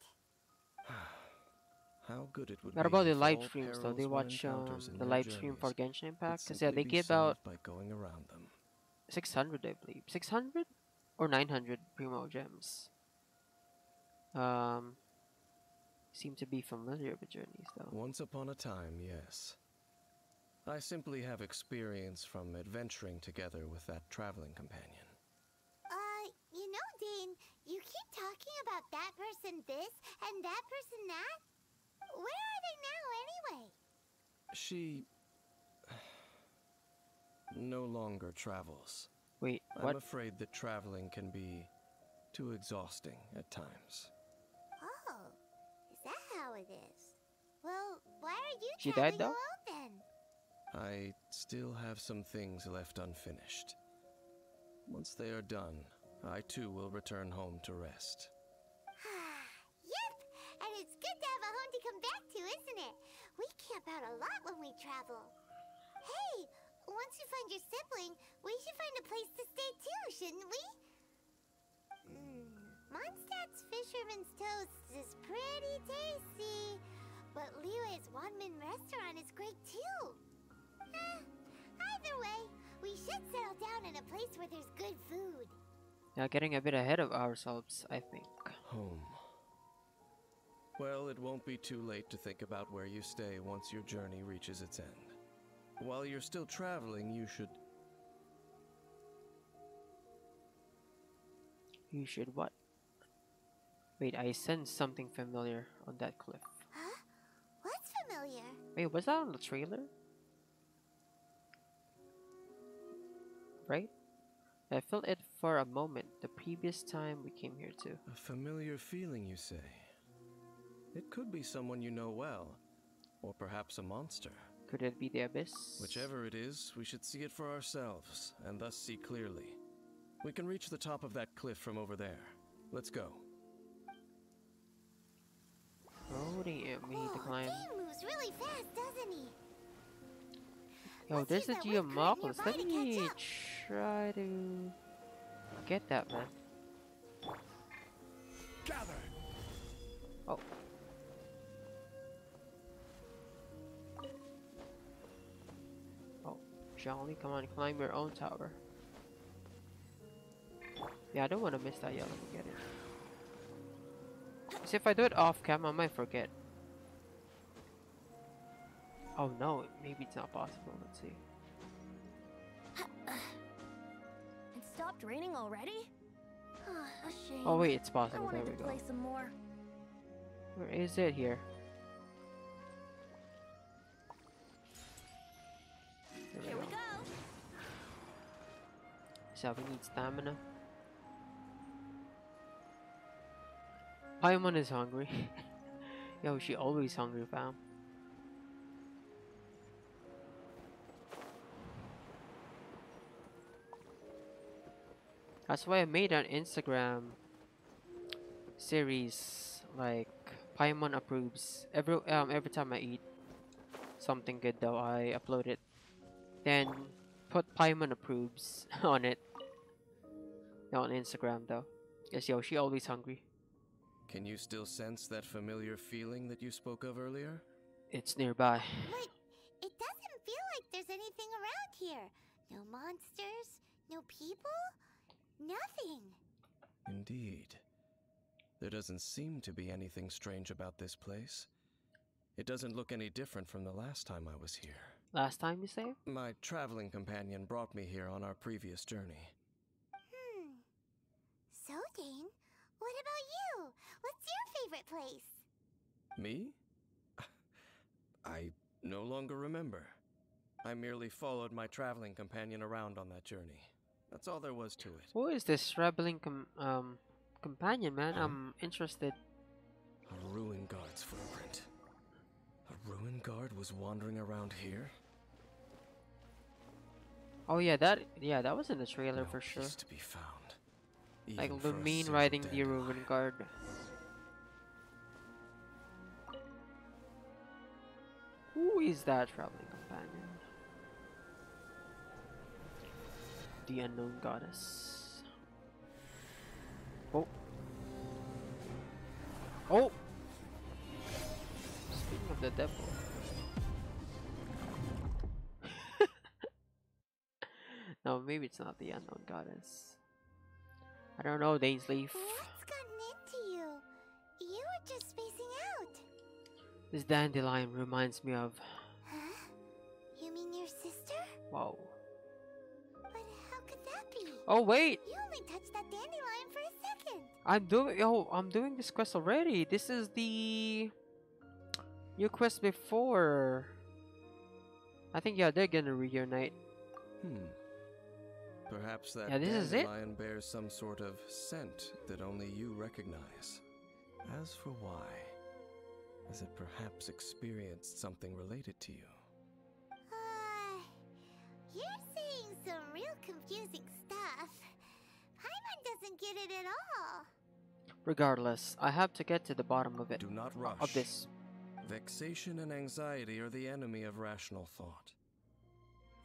How good it would be. What about the live streams though? They watch the live stream for Genshin Impact? Because yeah, they get about 600, I believe. 600 or 900 Primogems. Seem to be familiar with journeys though. Once upon a time, yes. I simply have experience from adventuring together with that traveling companion. You know, Dane, you keep talking about that person this and that person that. Where are they now anyway? She no longer travels. Wait, what? I'm afraid that traveling can be too exhausting at times. Oh, is that how it is? Well, why are you traveling alone then? I still have some things left unfinished. Once they are done, I too will return home to rest. Yep, and it's good to have a home to come back to, isn't it? We camp out a lot when we travel. Hey, once you find your sibling, we should find a place to stay too, shouldn't we? Mondstadt's fisherman's toast is pretty tasty, but Liyue's Wanmin restaurant is great too. Either way, we should settle down in a place where there's good food. Now getting a bit ahead of ourselves, I think. Home. Well, it won't be too late to think about where you stay once your journey reaches its end. While you're still traveling, you should... You should what? Wait, I sense something familiar on that cliff. Huh? What's familiar? Wait, was that on the trailer? Right? I felt it for a moment the previous time we came here too. A familiar feeling, you say? It could be someone you know well, or perhaps a monster. Could it be the Abyss? Whichever it is, we should see it for ourselves, and thus see clearly. We can reach the top of that cliff from over there. Let's go. Oh damn, we need to climb. He moves really fast, doesn't he? Oh, there's a Geomopolis. Let me try to get that one. Oh. Oh, Zhongli, come on, climb your own tower. Yeah, I don't want to miss that yellow. Get it. See, if I do it off cam, I might forget. Oh no, maybe it's not possible. Let's see. It stopped raining already? A shame. Oh wait, it's possible. There we go. Play some more. Where is it here? Here we go. So we need stamina. Paimon is hungry. Yo, she always hungry, fam. That's why I made an Instagram series like Paimon approves. Every time I eat something good though, I upload it, then put Paimon approves on it. Not on Instagram though. Yes, yo, she always hungry. Can you still sense that familiar feeling that you spoke of earlier? It's nearby. But it doesn't feel like there's anything around here. No monsters, no people. Nothing. Indeed. There doesn't seem to be anything strange about this place. It doesn't look any different from the last time I was here. Last time, you say? My traveling companion brought me here on our previous journey. So, Dane, what about you? What's your favorite place? Me? I no longer remember. I merely followed my traveling companion around on that journey. That's all there was to it. Who is this traveling companion, man? I'm interested. A Ruin Guard's footprint. A Ruin Guard was wandering around here? Oh yeah, that was in the trailer for sure. To be found, like Lumine riding the Ruin Guard. Who is that traveling companion? The unknown goddess. Oh. Oh. the devil. No, maybe it's not the unknown goddess. I don't know, Dainsleif. What's gotten into you? You were just spacing out. This dandelion reminds me of... Huh? You mean your sister? Whoa. But how could that be? Oh wait! You only touched that dandelion for a second. I'm doing this quest already. This is the new quest before. I think yeah, they're gonna reunite. Hmm. Perhaps that dandelion bears some sort of scent that only you recognize. As for why, has it perhaps experienced something related to you? You're saying some real confusing stuff. Paimon doesn't get it at all. Regardless, I have to get to the bottom of it. Do not rush. Of this. Vexation and anxiety are the enemy of rational thought.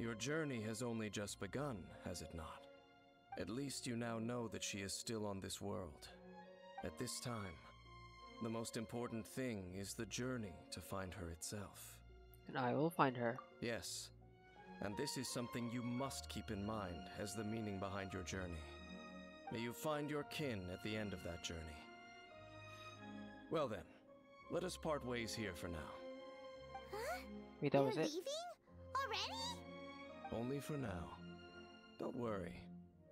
Your journey has only just begun, has it not? At least you now know that she is still on this world. At this time, the most important thing is the journey to find her itself. And I will find her. Yes. And this is something you must keep in mind as the meaning behind your journey. May you find your kin at the end of that journey. Well then, let us part ways here for now. Huh? Wait, that was it? Leaving? Already? Only for now. Don't worry.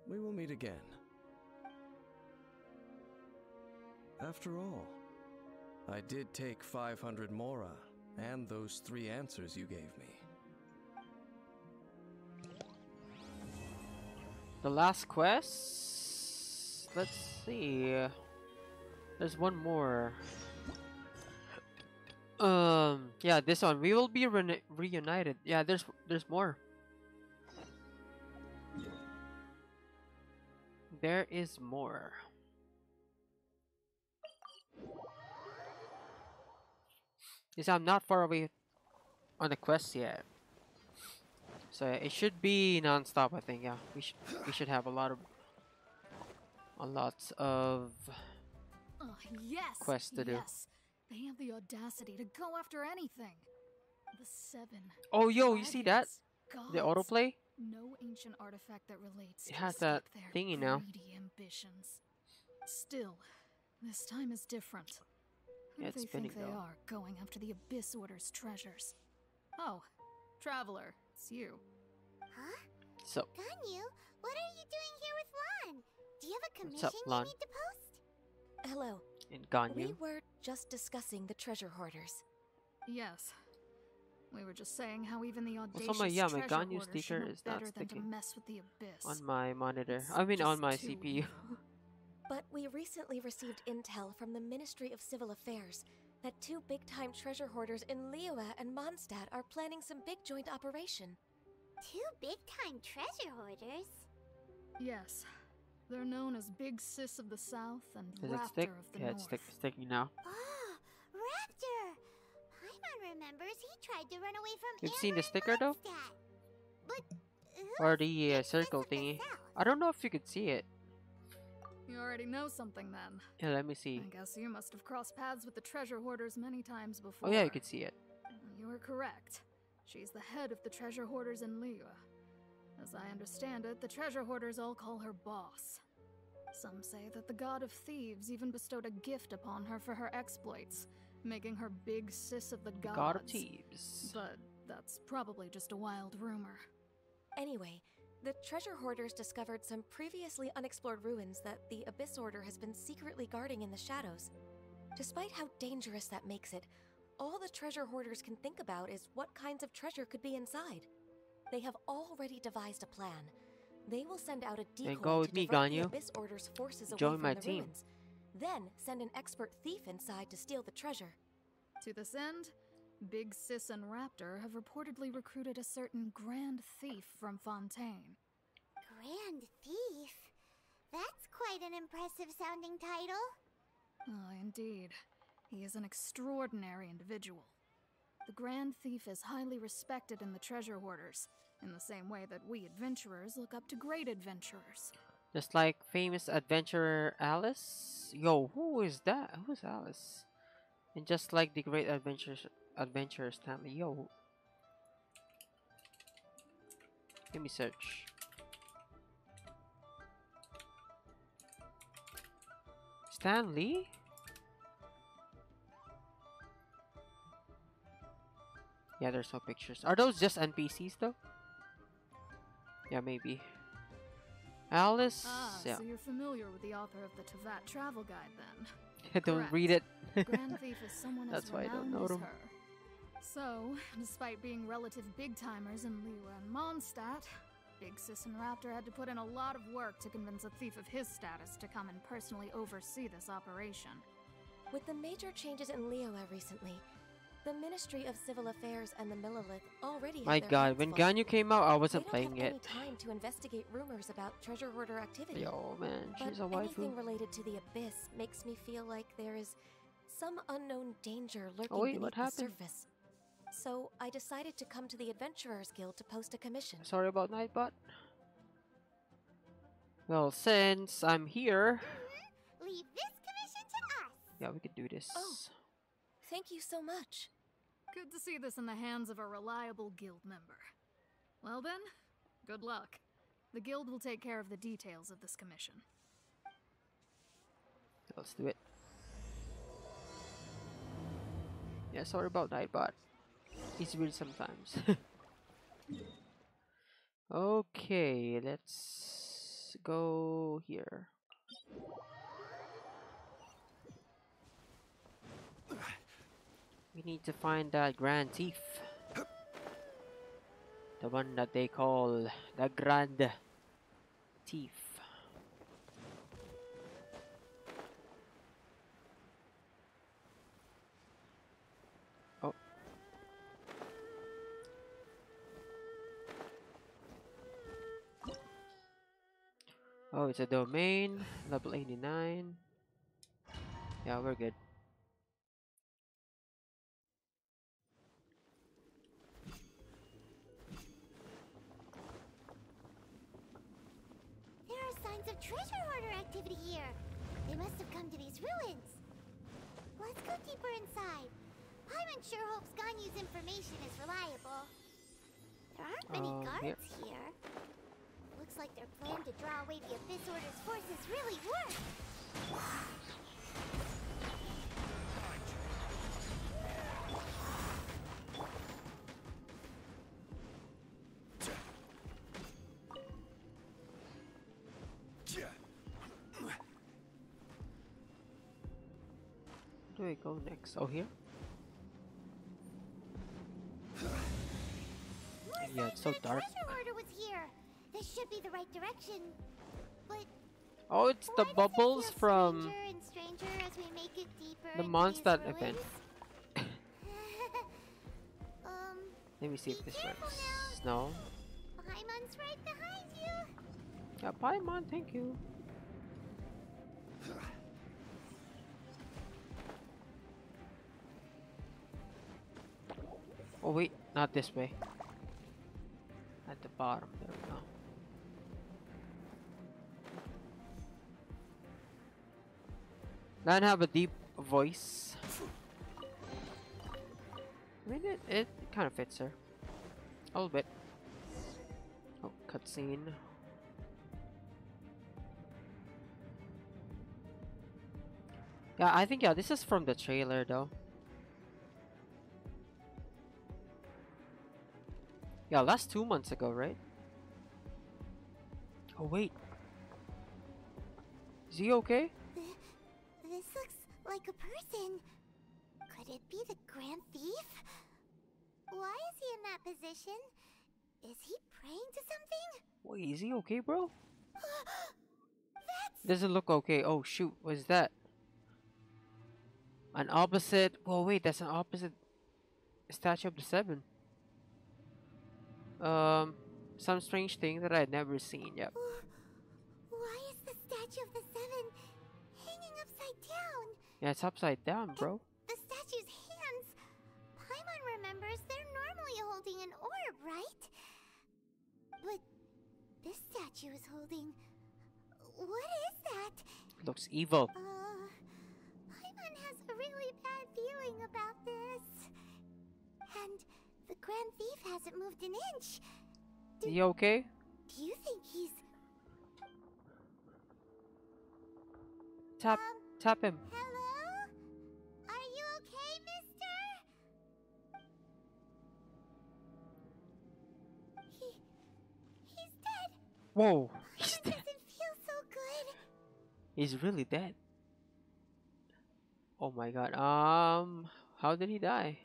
We will meet again. After all, I did take 500 Mora and those 3 answers you gave me. The last quest? Let's see. There's one more. Yeah, this one. We will be reunited. Yeah, there's more. There is more. Yes, I'm not far away on the quest yet. So it should be non-stop, I think. Yeah, we should have a lot of quests to do. They have the audacity to go after anything. The seven. Oh, yo, you see that? Gods. The autoplay? No ancient artifact that relates. It has that thingy now. Ambitions. Still, this time is different. Yeah, it's spinning, though. They are going after the Abyss Order's treasures. Oh, traveler, it's you. Huh? So. Ganyu, what are you doing here with Lon? Do you have a commission you need to post? Hello. And Ganyu. We were just discussing the treasure hoarders. Yes. We were just saying how even the audacious treasure Ganyu's teacher is better than to mess with the Abyss. On my monitor. I mean on my CPU. But we recently received intel from the Ministry of Civil Affairs that 2 big-time treasure hoarders in Liyue and Mondstadt are planning some big joint operation. 2 big-time treasure hoarders? Yes. They're known as Big Sis of the South and Raptor of the North. It's sticking now. Oh, Raptor! Paimon remembers he tried to run away from Amber. You've seen the sticker though? But or the circle thingy. I don't know if you could see it. You already know something then. Yeah, let me see. I guess you must have crossed paths with the treasure hoarders many times before. Oh yeah, you could see it. You are correct. She's the head of the treasure hoarders in Liyue. As I understand it, the treasure hoarders all call her boss. Some say that the god of thieves even bestowed a gift upon her for her exploits, making her Big Sis of the gods. God of Thieves. But that's probably just a wild rumor. Anyway, the treasure hoarders discovered some previously unexplored ruins that the Abyss Order has been secretly guarding in the shadows. Despite how dangerous that makes it, all the treasure hoarders can think about is what kinds of treasure could be inside. They have already devised a plan. They will send out a decoy to divert the Abyss Order's forces away from the ruins. Then send an expert thief inside to steal the treasure. To this end, Big Sis and Raptor have reportedly recruited a certain Grand Thief from Fontaine. Grand Thief? That's quite an impressive sounding title. Oh, indeed. He is an extraordinary individual. The Grand Thief is highly respected in the treasure hoarders, in the same way that we adventurers look up to great adventurers. Just like famous adventurer Alice? Yo, who is that? Who's Alice? And just like the great adventurers Adventure Stanley, yo. Let me search. Stanley? Yeah, there's no pictures. Are those just NPCs though? Yeah, maybe. Alice? Ah, yeah. So you're familiar with the author of the Tevat Travel Guide then? I don't read it. Grand Thief is someone as renowned as her. That's why I don't know them. So, despite being relative big-timers in Liyue and Mondstadt, Big Sis and Raptor had to put in a lot of work to convince a thief of his status to come and personally oversee this operation. With the major changes in Liyue recently, the Ministry of Civil Affairs and the Millilith already My God, when Ganyu came out, I wasn't playing it. They don't have any time to investigate rumors about treasure hoarder activity. Yo, man, she's a waifu. But anything related to the Abyss makes me feel like there is some unknown danger lurking beneath the surface. So I decided to come to the Adventurers Guild to post a commission. Sorry about Nightbot. Well, since I'm here, leave this commission to us. Yeah, we could do this. Oh, thank you so much. Good to see this in the hands of a reliable guild member. Well then, good luck. The guild will take care of the details of this commission. Let's do it. Yeah, sorry about Nightbot. It's weird sometimes. Okay, let's go here. We need to find that Grand Thief. The one that they call the Grand Thief. Oh. Oh, it's a domain. Level 89. Yeah, we're good. Of treasure hoarder activity here. They must have come to these ruins. Let's go deeper inside. Paimon sure hopes Ganyu's information is reliable. There aren't many guards here. Looks like their plan to draw away the Abyss Order's forces really worked. Where do I go next? Oh, here? Yeah, it's so dark. This should be the right direction. But oh, it's the bubbles from the Mondstadt event. Let me see if this works. No. Paimon's right behind you. Yeah, Paimon, thank you. Oh wait, not this way. At the bottom, there we go. Don't have a deep voice. I mean, it kind of fits her. A little bit. Oh, cutscene. Yeah, I think, yeah, this is from the trailer though. Yeah, last 2 months ago, right? Oh wait, is he okay? This looks like a person. Could it be the Grand Thief? Why is he in that position? Is he praying to something? Wait, is he okay, bro? Doesn't look okay. Oh shoot, what's that? An opposite. Oh wait, that's an opposite Statue of the Seven. Some strange thing that I'd never seen. Yep. Why is the Statue of the Seven hanging upside down? Yeah, it's upside down, bro. The statue's hands. Paimon remembers they're normally holding an orb, right? But this statue is holding. What is that? Looks evil. Paimon has a really bad feeling about this. moved an inch. You okay? Do you think he's... Tap him. Hello? Are you okay, mister? He's dead. Whoa. He's dead. It doesn't feel so good. He's really dead. Oh my god. How did he die?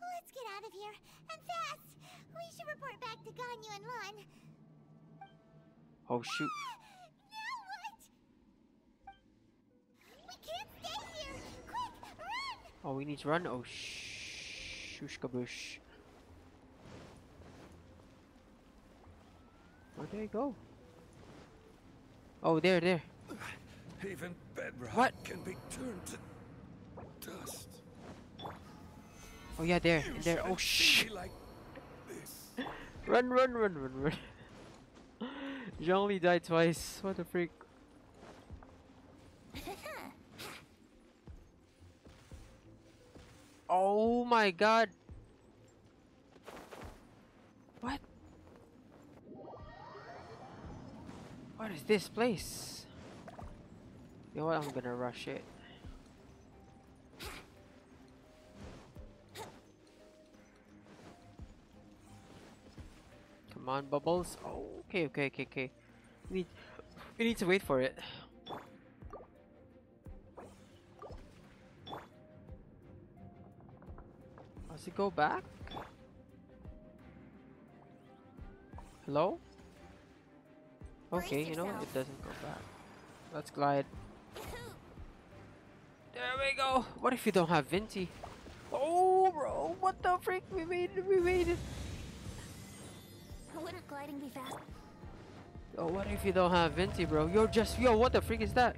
Let's get out of here. And fast. We should report back to Ganyu and Lon. Oh shoot. Oh, we need to run? Oh, shoosh kaboosh. Where did I go? Oh, there, there. Even bedrock can be turned to dust. Oh, yeah, there, there. Oh, shh. Like run. Zhongli died twice. What the freak. Oh my god. What? What is this place? You know what? I'm gonna rush it. Come on, Bubbles. Oh, okay. We need to wait for it. Does it go back? Hello? Okay, you know what? It doesn't go back. Let's glide. There we go. What if you don't have Venti? Oh, bro! What the freak? We made it! We made it! Wouldn't gliding be fast? Yo, what if you don't have Venti, bro? You're just What the freak is that?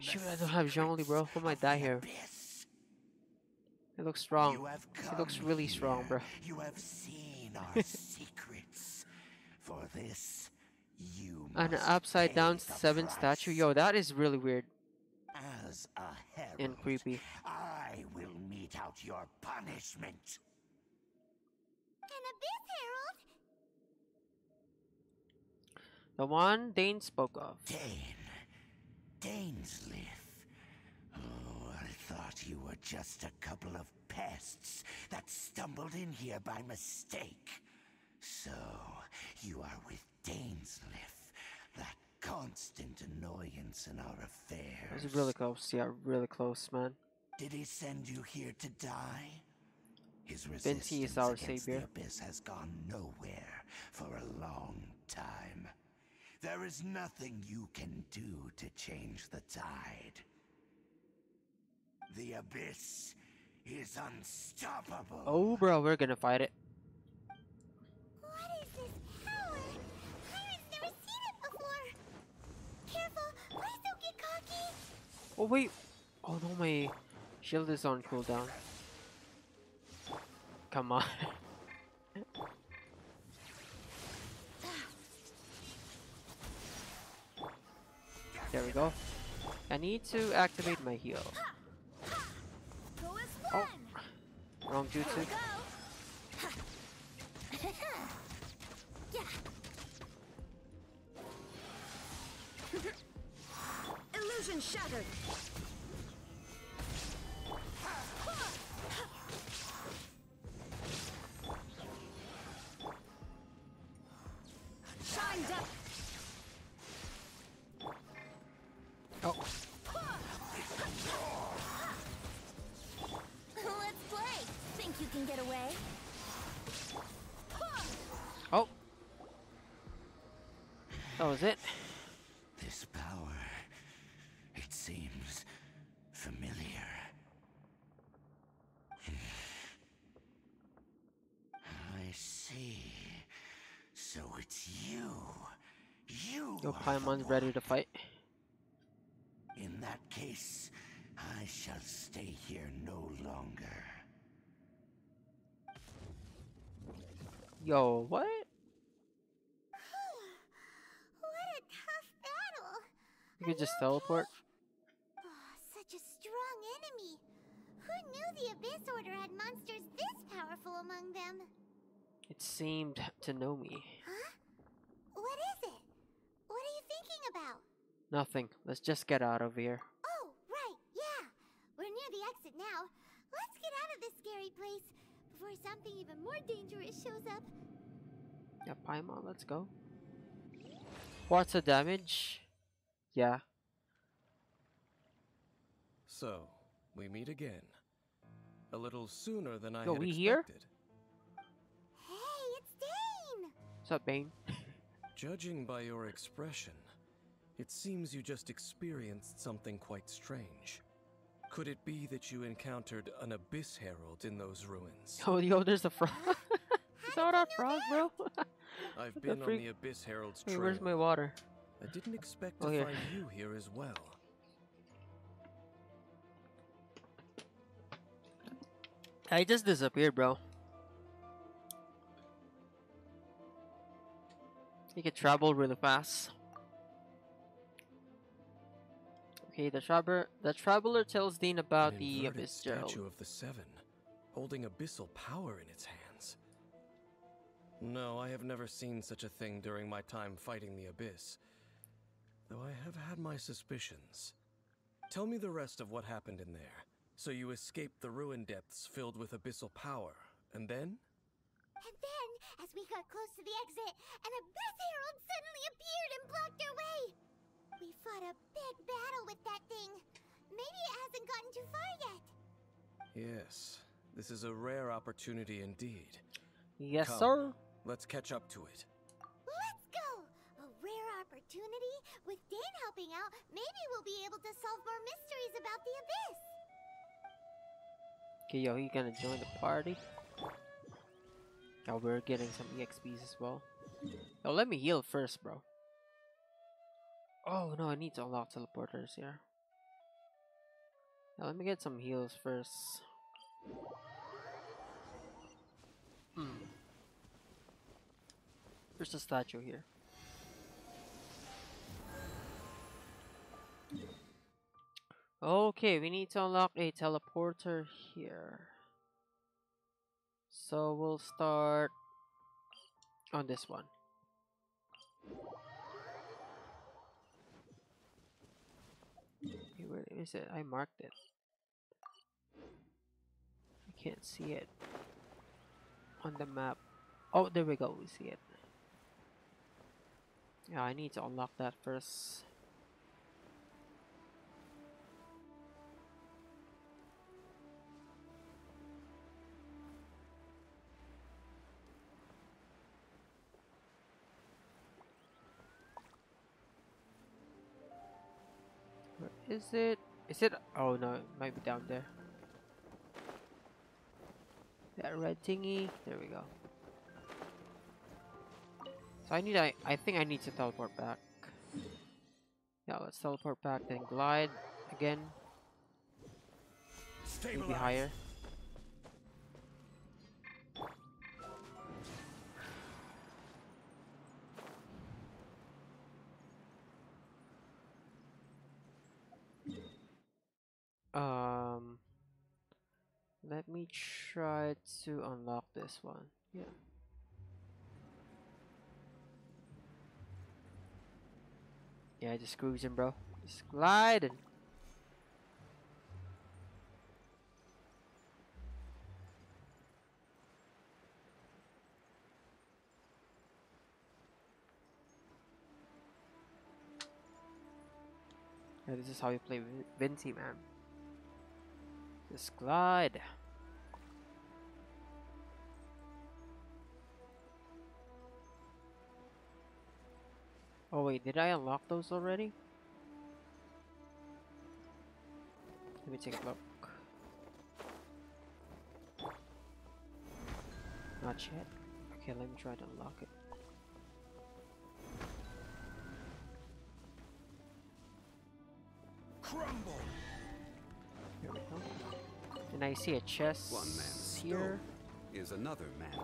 Shoot, I don't have Zhongli, bro. I might die here. It looks strong. It looks really strong, bro. You have seen our secrets. For this, you an upside down seven statue. Yo, that is really weird. As a herald, and creepy. I will mete out your punishment. An Abyss Herald? The one Dane spoke of. Dainsleif. Oh, I thought you were just a couple of pests that stumbled in here by mistake. So, you are with Dainsleif, that constant annoyance in our affairs. That was really close, yeah, really close, man. Did he send you here to die? His resistance is our against savior. The Abyss has gone nowhere for a long time. There is nothing you can do to change the tide. The Abyss is unstoppable. Oh, bro, we're gonna fight it. What is this power? Pirates never seen it before. Careful, please don't get cocky. Oh, wait. Oh, no, my shield is on cooldown. Come on. There we go. I need to activate my heal. Oh, wrong jutsu. Illusion shattered. Shined up. Oh. Let's play. Think you can get away? Oh. That was it. This power, it seems familiar. I see. So it's you. Your Paimon's ready to fight. In that case, I shall stay here no longer. Yo, what? What a tough battle! You could just teleport. Oh, such a strong enemy. Who knew the Abyss Order had monsters this powerful among them? It seemed to know me. Huh? What is it? What are you thinking about? Nothing. Let's just get out of here. Oh, right, yeah. We're near the exit now. Let's get out of this scary place before something even more dangerous shows up. Yeah, Paimon, let's go. What's the damage? Yeah. So, we meet again. A little sooner than I had expected. Hey, it's Dane! What's up, Dane? Judging by your expression, it seems you just experienced something quite strange. Could it be that you encountered an Abyss Herald in those ruins? Oh, yo, there's a frog. Is that our frog, bro? I've been on the Abyss Herald's trail. Where's my water? I didn't expect to find you here as well. I just disappeared, bro. You can travel really fast. Okay, the traveler tells Dean about the Abyss Herald. Statue of the Seven, holding abyssal power in its hands. No, I have never seen such a thing during my time fighting the Abyss, though I have had my suspicions. Tell me the rest of what happened in there. So you escaped the ruin depths filled with abyssal power, and then? And then, as we got close to the exit, an Abyss Herald suddenly appeared and blocked our way! We fought a big battle with that thing. Maybe it hasn't gotten too far yet. Yes, this is a rare opportunity indeed. Yes, sir. Let's catch up to it. Let's go! A rare opportunity? With Dane helping out, maybe we'll be able to solve more mysteries about the Abyss. Okay, yo, you gonna join the party? Now we're getting some EXPs as well. Yo, let me heal first, bro. Oh no, I need to unlock teleporters here. Now let me get some heals first. There's a statue here. Okay, we need to unlock a teleporter here. So we'll start on this one. Where is it? I marked it. I can't see it on the map. Oh, there we go. We see it. Yeah, I need to unlock that first. Is it? Is it? Oh no, it might be down there. That red thingy. There we go. So I need. I think I need to teleport back. Yeah, let's teleport back. Then glide again. Maybe higher. Let me try to unlock this one. Yeah. Yeah, just cruising, bro. Just gliding. Yeah, this is how you play Venti, man. Just glide. Oh wait, did I unlock those already? Let me take a look. Not yet. Okay, let me try to unlock it. Crumble. Here we go. And I see a chest. One man's here is another man.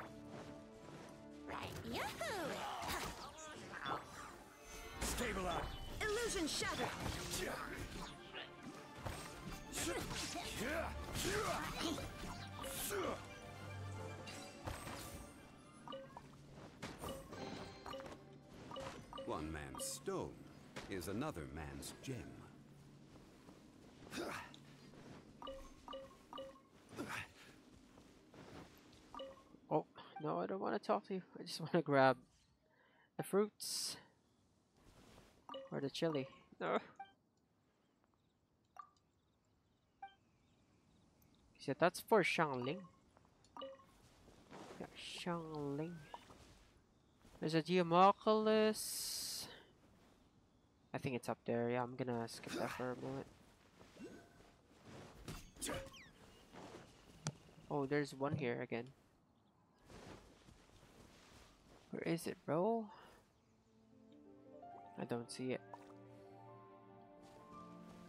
Right, yahoo! Illusion shatter. One man's stone is another man's gem. Oh, no, I don't want to talk to you. I just want to grab the fruits. Or the chili. No. He said that's for Shangling. Yeah, Shangling. There's a Geomorculus. I think it's up there. Yeah, I'm gonna skip that for a moment. Oh, there's one here again. Where is it, bro? I don't see it.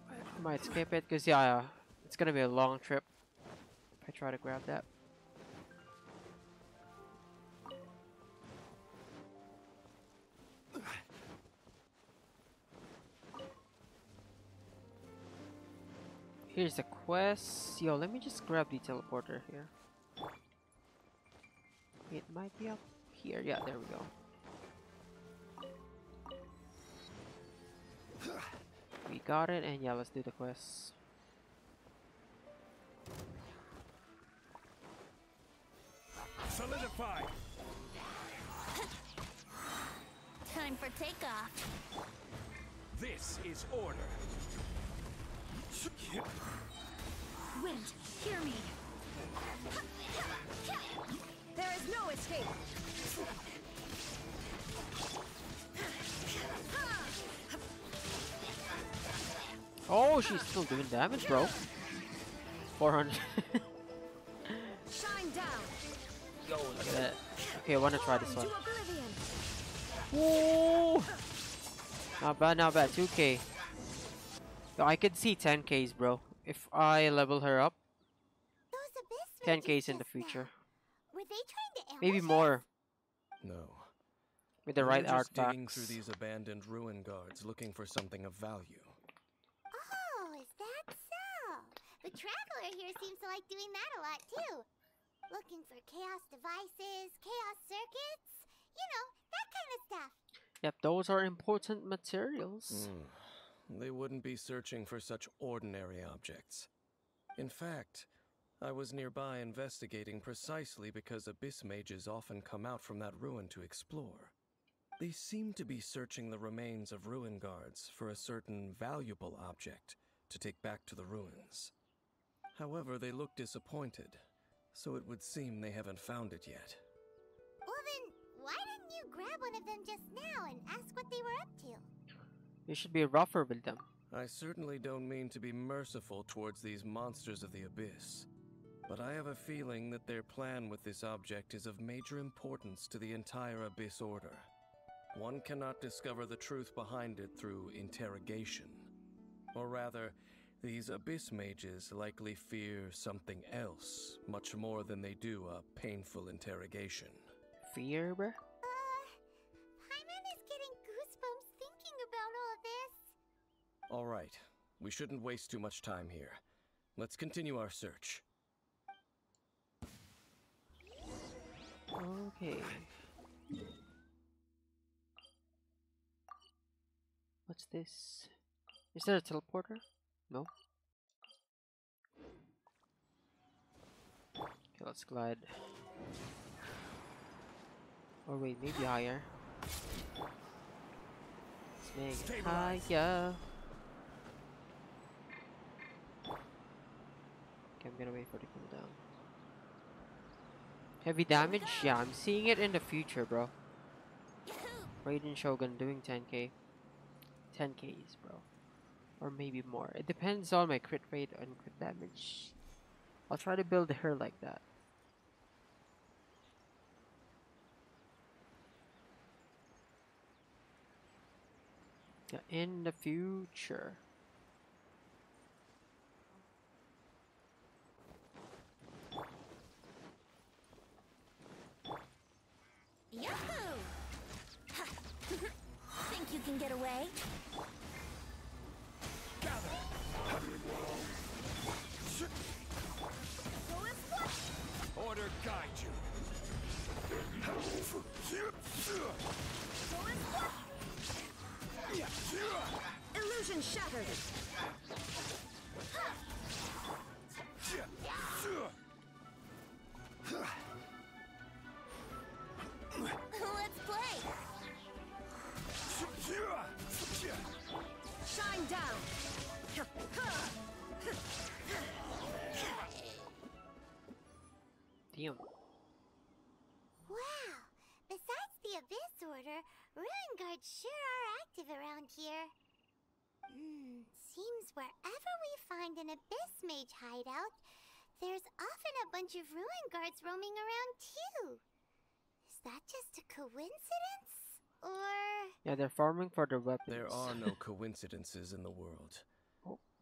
I might skip it because, yeah, it's gonna be a long trip if I try to grab that. Here's the quest. Yo, let me just grab the teleporter here. It might be up here. Yeah, there we go. We got it, and yeah, let's do the quest. Solidify. Time for takeoff. This is order. Wind, hear me. There is no escape. Oh, she's still doing damage, bro. 400. Shine down. Yo, look at that. Okay, I want to try this one. Whoa! Not bad, not bad. 2K. So I could see 10Ks, bro. If I level her up, 10Ks in the future. Were they trying to maybe more. No. With the right artifact. Digging through these abandoned ruin guards, looking for something of value. The traveler here seems to like doing that a lot too. Looking for chaos devices, chaos circuits, you know, that kind of stuff. Yep, those are important materials. They wouldn't be searching for such ordinary objects. In fact, I was nearby investigating precisely because Abyss Mages often come out from that ruin to explore. They seem to be searching the remains of ruin guards for a certain valuable object to take back to the ruins. However, they look disappointed, so it would seem they haven't found it yet. Well then, why didn't you grab one of them just now and ask what they were up to? You should be rougher with them. I certainly don't mean to be merciful towards these monsters of the Abyss, but I have a feeling that their plan with this object is of major importance to the entire Abyss Order. One cannot discover the truth behind it through interrogation. Or rather, these Abyss Mages likely fear something else, much more than they do a painful interrogation. Fear, bruh? Paimon is getting goosebumps thinking about all this. Alright, we shouldn't waste too much time here. Let's continue our search. Okay. What's this? Is there a teleporter? No. Okay, let's glide. Or wait, maybe higher. Let's make it higher. Okay, I'm gonna wait for the cooldown. Heavy damage? Yeah, I'm seeing it in the future, bro. Raiden Shogun doing 10K. 10Ks, bro. Or maybe more. It depends on my crit rate and crit damage. I'll try to build her like that. Yeah, in the future. Yahoo! Think you can get away? Let's play. Shine down. Damn. Wow. Besides the Abyss Order, Ruin Guard sure are active around here. Seems wherever we find an Abyss Mage hideout, there's often a bunch of Ruin Guards roaming around too. Is that just a coincidence? Or... Yeah, they're farming for their weapons. There are no coincidences in the world.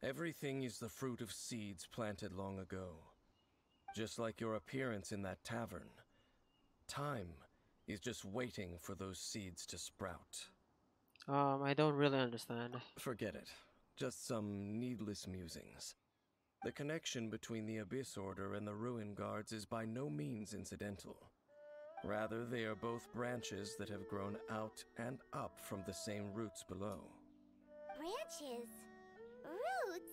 Everything is the fruit of seeds planted long ago. Just like your appearance in that tavern. Time is just waiting for those seeds to sprout. I don't really understand. Forget it. Just some needless musings. The connection between the Abyss Order and the Ruin Guards is by no means incidental. Rather, they are both branches that have grown out and up from the same roots below. Branches? Roots?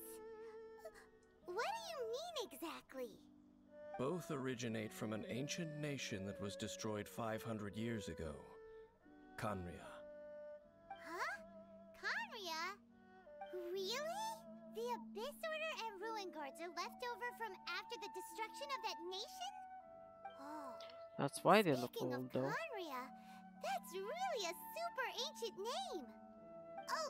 What do you mean exactly? Both originate from an ancient nation that was destroyed 500 years ago. Khaenri'ah. Huh? Khaenri'ah? Really? The Abyss Order and Ruin Guards are left over from after the destruction of that nation? Oh. That's why they look old, though. Khaenri'ah, that's really a super ancient name. Oh,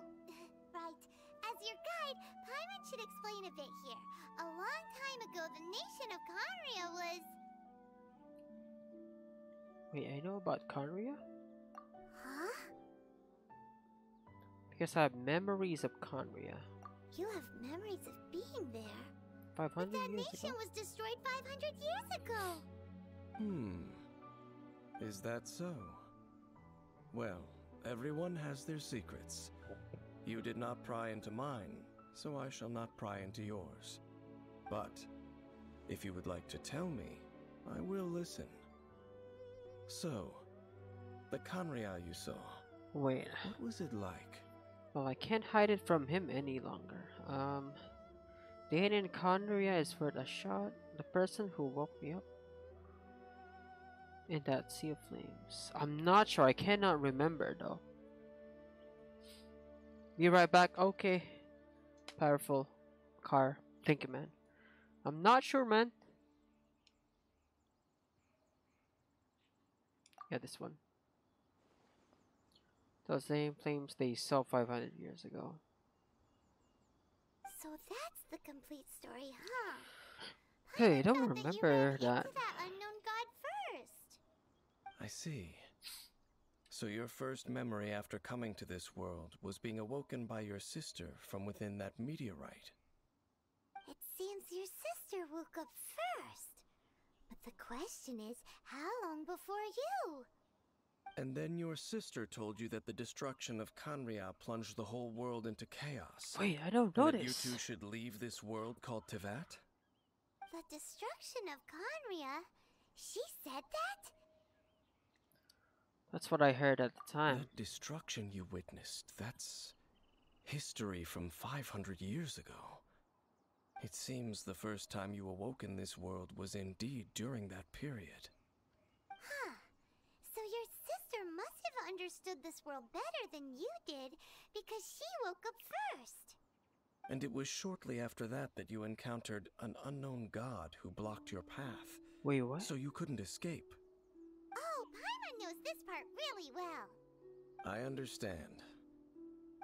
right. As your guide, Paimon should explain a bit here. A long time ago, the nation of Khaenri'ah was... Wait, I know about Khaenri'ah? Huh? Because I have memories of Khaenri'ah. You have memories of being there? 500 years ago? But that nation was destroyed 500 years ago! Is that so? Well, everyone has their secrets. You did not pry into mine, so I shall not pry into yours. But, if you would like to tell me, I will listen. So, the Khaenri'ah you saw. Wait. What was it like? Well, I can't hide it from him any longer. The hidden Khaenri'ah is worth a shot. The person who woke me up in that sea of flames. I'm not sure. I cannot remember, though. Be right back. Okay. Powerful car. Thank you, man. I'm not sure, man. Yeah, this one. Those same flames they saw 500 years ago. So that's the complete story, huh? Hey, I don't remember that. Unknown god first. I see. So your first memory after coming to this world was being awoken by your sister from within that meteorite. It seems your sister woke up first. But the question is, how long before you? And then your sister told you that the destruction of Khaenri'ah plunged the whole world into chaos. Wait, I don't know this. That you two should leave this world called Teyvat? The destruction of Khaenri'ah? She said that? That's what I heard at the time. The destruction you witnessed, that's history from 500 years ago. It seems the first time you awoke in this world was indeed during that period. Huh. So your sister must have understood this world better than you did, because she woke up first. And it was shortly after that that you encountered an unknown god who blocked your path. Wait, what? So you couldn't escape. Knows this part really well. I understand.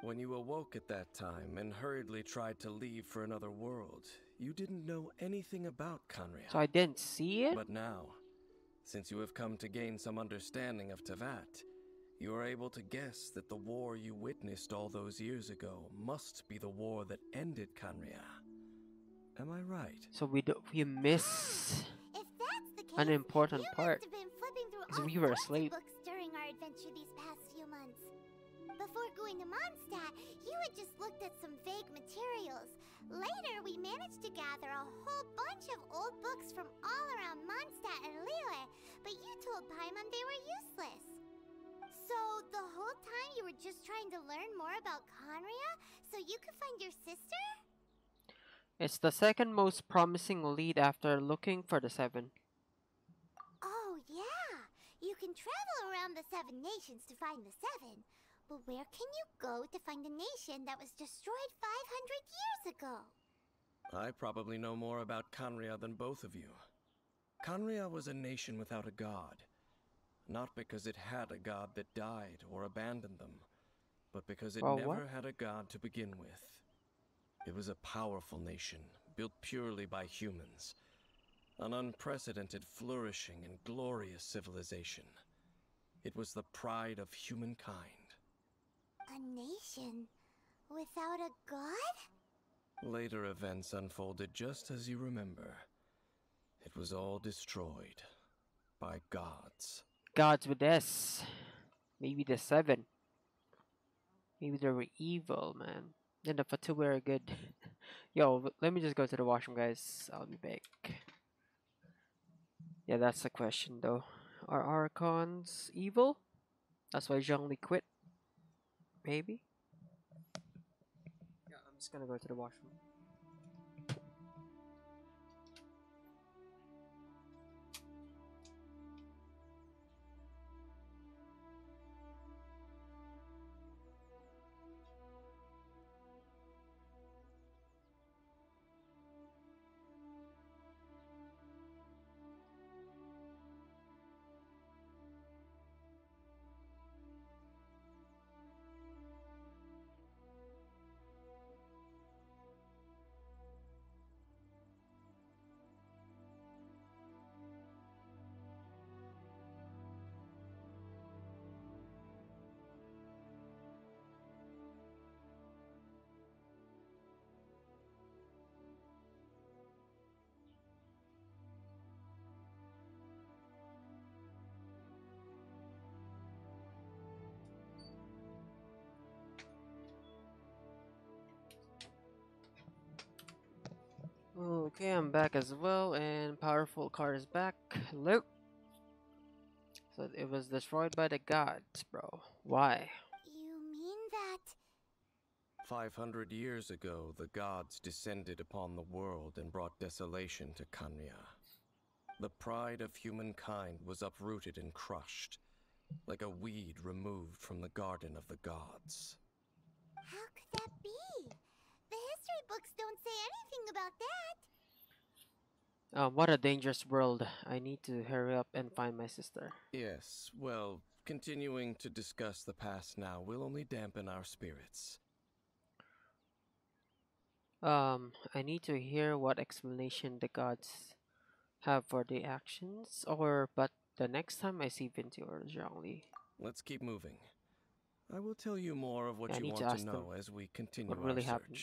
When you awoke at that time and hurriedly tried to leave for another world, you didn't know anything about Khaenri'ah. So I didn't see it? But now, since you have come to gain some understanding of Teyvat, you are able to guess that the war you witnessed all those years ago must be the war that ended Khaenri'ah. Am I right? So we miss an important part. We were asleep. Books during our adventure these past few months. Before going to Mondstadt, you had just looked at some vague materials. Later, we managed to gather a whole bunch of old books from all around Mondstadt and Liyue, but you told Paimon they were useless. So So the whole time you were just trying to learn more about Khaenri'ah so you could find your sister? It's the second most promising lead after looking for the Seven. Oh yeah, you can travel around the Seven Nations to find the Seven. But where can you go to find a nation that was destroyed 500 years ago? I probably know more about Khaenri'ah than both of you. Khaenri'ah was a nation without a god. Not because it had a god that died or abandoned them, but because it never had a god to begin with. It was a powerful nation, built purely by humans. An unprecedented, flourishing, and glorious civilization. It was the pride of humankind. A nation without a god? Later events unfolded just as you remember. It was all destroyed by gods. Gods with S. Maybe the Seven. Maybe they were evil, man. And the Fatu were good. Yo, let me just go to the washroom, guys. I'll be back. Yeah, that's the question, though. Are Archons evil? That's why Zhongli quit? Maybe? Yeah, I'm just gonna go to the washroom. Okay, I'm back as well, and powerful card is back. Hello. So it was destroyed by the gods, bro. Why? You mean that 500 years ago, the gods descended upon the world and brought desolation to Khaenri'ah. The pride of humankind was uprooted and crushed, like a weed removed from the garden of the gods. How could that be? The history books don't say anything about that. What a dangerous world. I need to hurry up and find my sister. Yes, well, continuing to discuss the past now will only dampen our spirits. I need to hear what explanation the gods have for the actions, but the next time I see Venti or Zhongli. Let's keep moving. I will tell you more of what you want to know as we continue our search. Happened.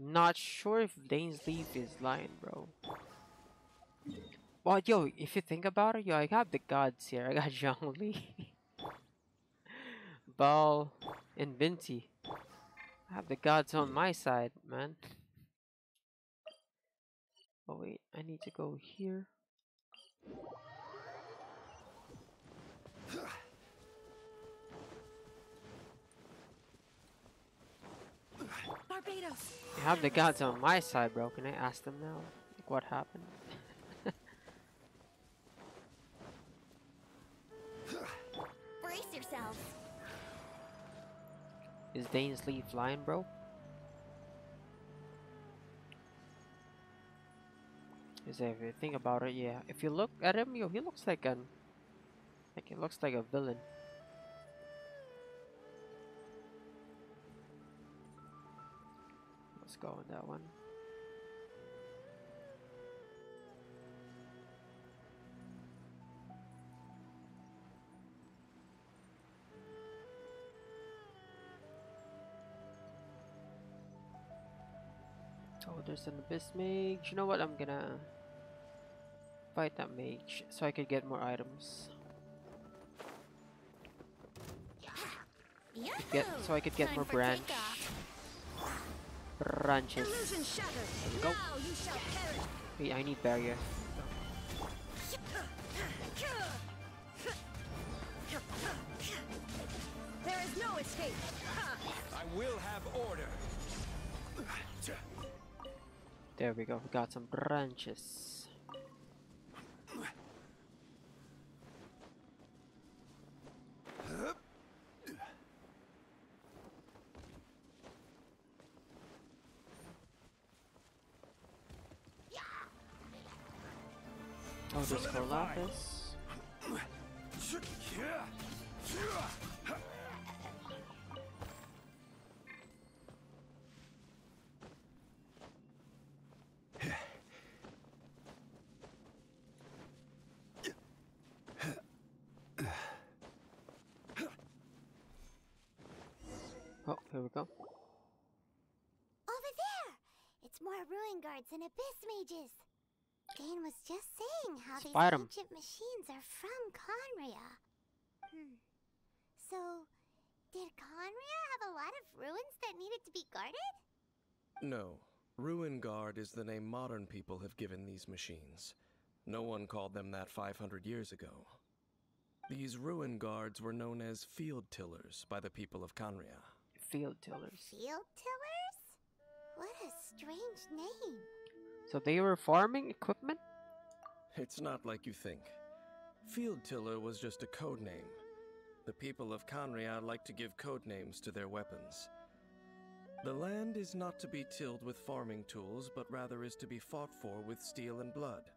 I'm not sure if Dainsleif is lying, bro. Well, yo, if you think about it, yo, I got the gods here. I got Zhongli, Baal, and Venti. I have the gods on my side, man. Oh wait, I need to go here. Barbados. I have the gods on my side, bro. Can I ask them now? Like, what happened? Brace yourselves. Is Dainsleif flying, bro? Is if you think about it, yeah. If you look at him, yo, he looks like an it looks like a villain. Let's go on that one. Oh, there's an Abyss Mage. You know what? I'm gonna fight that mage so I could get more items. So I could get more branches. There we go. Wait, I need barrier. There is no escape. I will have order. There we go. We got some branches. Oh, there's Colapis. Oh, here we go. Over there! It's more Ruin Guards and Abyss Mages. Jane was just saying how these ancient machines are from Khaenri'ah. So, did Khaenri'ah have a lot of ruins that needed to be guarded? No. Ruin Guard is the name modern people have given these machines. No one called them that 500 years ago. These Ruin Guards were known as Field Tillers by the people of Khaenri'ah. Field Tillers? Field Tillers? What a strange name. So they were farming equipment? It's not like you think. Field Tiller was just a code name. The people of Khaenri'ah like to give code names to their weapons. The land is not to be tilled with farming tools, but rather is to be fought for with steel and blood.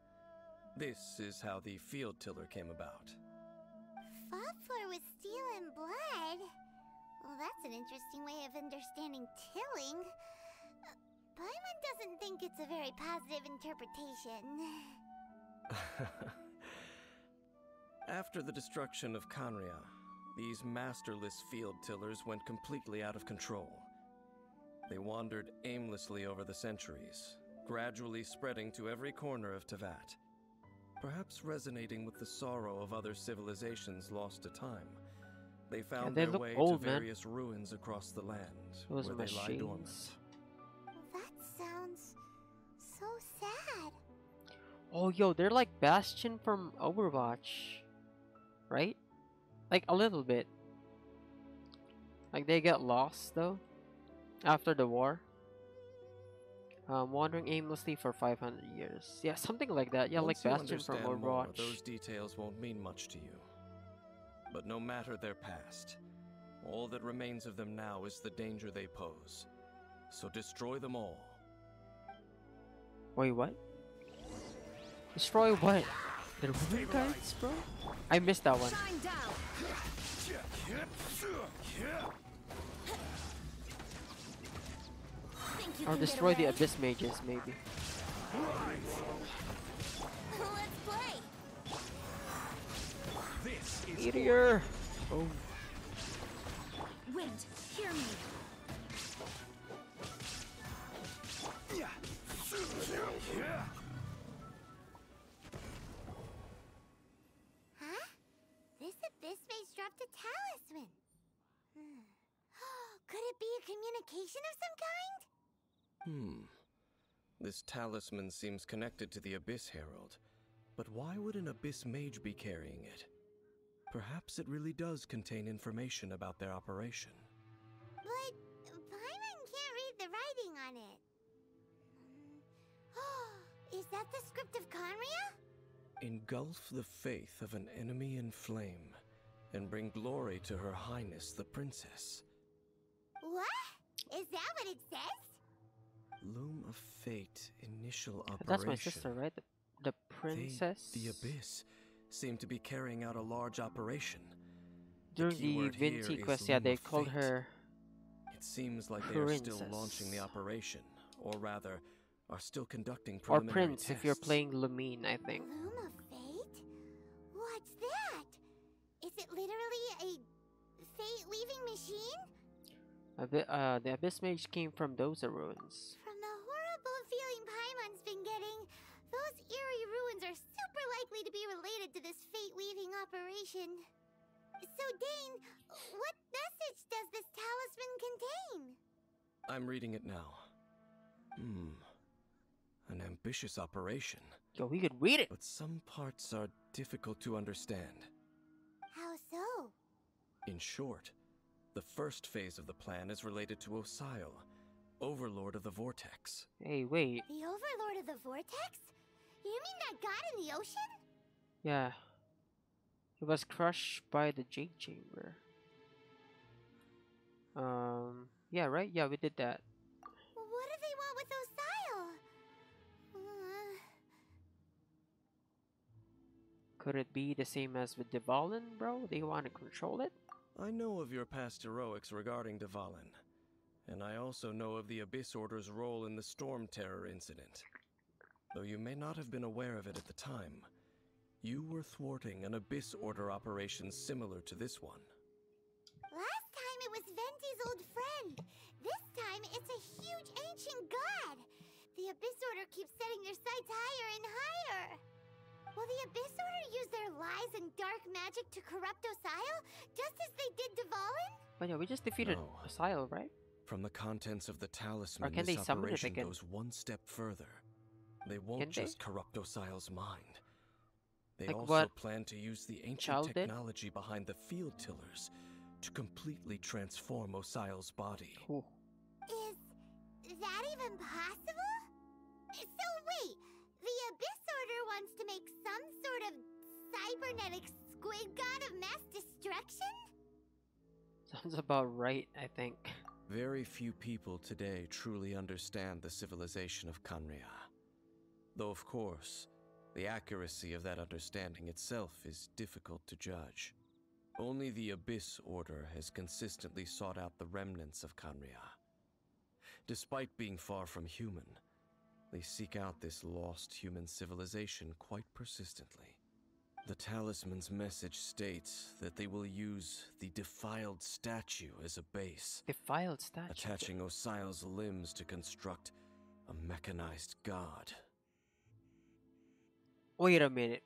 This is how the Field Tiller came about. Fought for with steel and blood? Well, that's an interesting way of understanding tilling. Paimon doesn't think it's a very positive interpretation. After the destruction of Khaenri'ah, these masterless field tillers went completely out of control. They wandered aimlessly over the centuries, gradually spreading to every corner of Teyvat, perhaps resonating with the sorrow of other civilizations lost to time. They found their way to various ruins across the land, where they lie dormant. That sounds so sad. Oh, yo, they're like Bastion from Overwatch, right? Like a little bit. Like they get lost though after the war, wandering aimlessly for 500 years. Yeah, something like that. Yeah, like Bastion from Overwatch. More, those details won't mean much to you. But no matter their past, all that remains of them now is the danger they pose. So destroy them all. Wait, what? Destroy what? The Ruin Guards, bro? I missed that one. Or destroy the Abyss Mages, maybe. Let's play. This is Meteor. Oh. Wind, hear me. Huh? This Abyss Mage dropped a talisman. Could it be a communication of some kind? This talisman seems connected to the Abyss Herald, but why would an Abyss Mage be carrying it? Perhaps it really does contain information about their operation. But Paimon can't read the writing on it. Is that the script of Khaenri'ah? Engulf the faith of an enemy in flame, and bring glory to her highness the princess. What? Is that what it says? Loom of fate, initial operation. That's my sister, right? The princess? The Abyss seemed to be carrying out a large operation. During the Venti quest, yeah, they called her It seems like princess. They are still launching the operation, or rather, are still conducting preliminary tests. If you're playing Lumine, I think. Loom of fate? What's that? Is it literally a fate-weaving machine? The Abyss Mage came from those ruins. From the horrible feeling Paimon's been getting, those eerie ruins are super likely to be related to this fate-weaving operation. So, Dane, what message does this talisman contain? I'm reading it now. An ambitious operation. Yo, we could read it. But some parts are difficult to understand. How so? In short, the first phase of the plan is related to Osial, Overlord of the Vortex. Hey, wait. The Overlord of the Vortex? You mean that god in the ocean? Yeah. He was crushed by the Jade Chamber. Yeah, right? Yeah, we did that. What do they want with Osial? Could it be the same as with Dvalin, bro? They want to control it? I know of your past heroics regarding Dvalin. And I also know of the Abyss Order's role in the Storm Terror incident. Though you may not have been aware of it at the time, you were thwarting an Abyss Order operation similar to this one. Last time it was Venti's old friend. This time it's a huge ancient god. The Abyss Order keeps setting their sights higher and higher. Will the Abyss Order use their lies and dark magic to corrupt Osial, just as they did Dvalin? But yeah, we just defeated Osial, right? From the contents of the talisman, this operation goes one step further. They won't just corrupt Osial's mind. They also plan to use the ancient technology behind the Field Tillers to completely transform Osial's body. Cool. Is that even possible? So wait, the Abyss Order wants to make some sort of cybernetic squid god of mass destruction? Sounds about right, I think. Very few people today truly understand the civilization of Khaenri'ah. Though, of course, the accuracy of that understanding itself is difficult to judge. Only the Abyss Order has consistently sought out the remnants of Khaenri'ah. Despite being far from human, they seek out this lost human civilization quite persistently. The talisman's message states that they will use the defiled statue as a base. Defiled statue? Attaching Osial's limbs to construct a mechanized god. Wait a minute.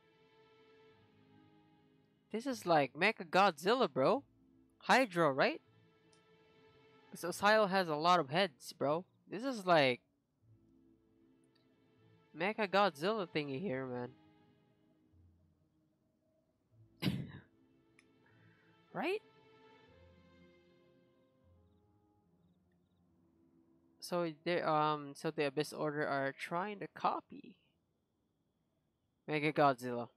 This is like Mecha Godzilla, bro. Hydra, right? Because Osial has a lot of heads, bro. This is like Mecha Godzilla thingy here, man. Right? So they so the Abyss Order are trying to copy Mega Godzilla.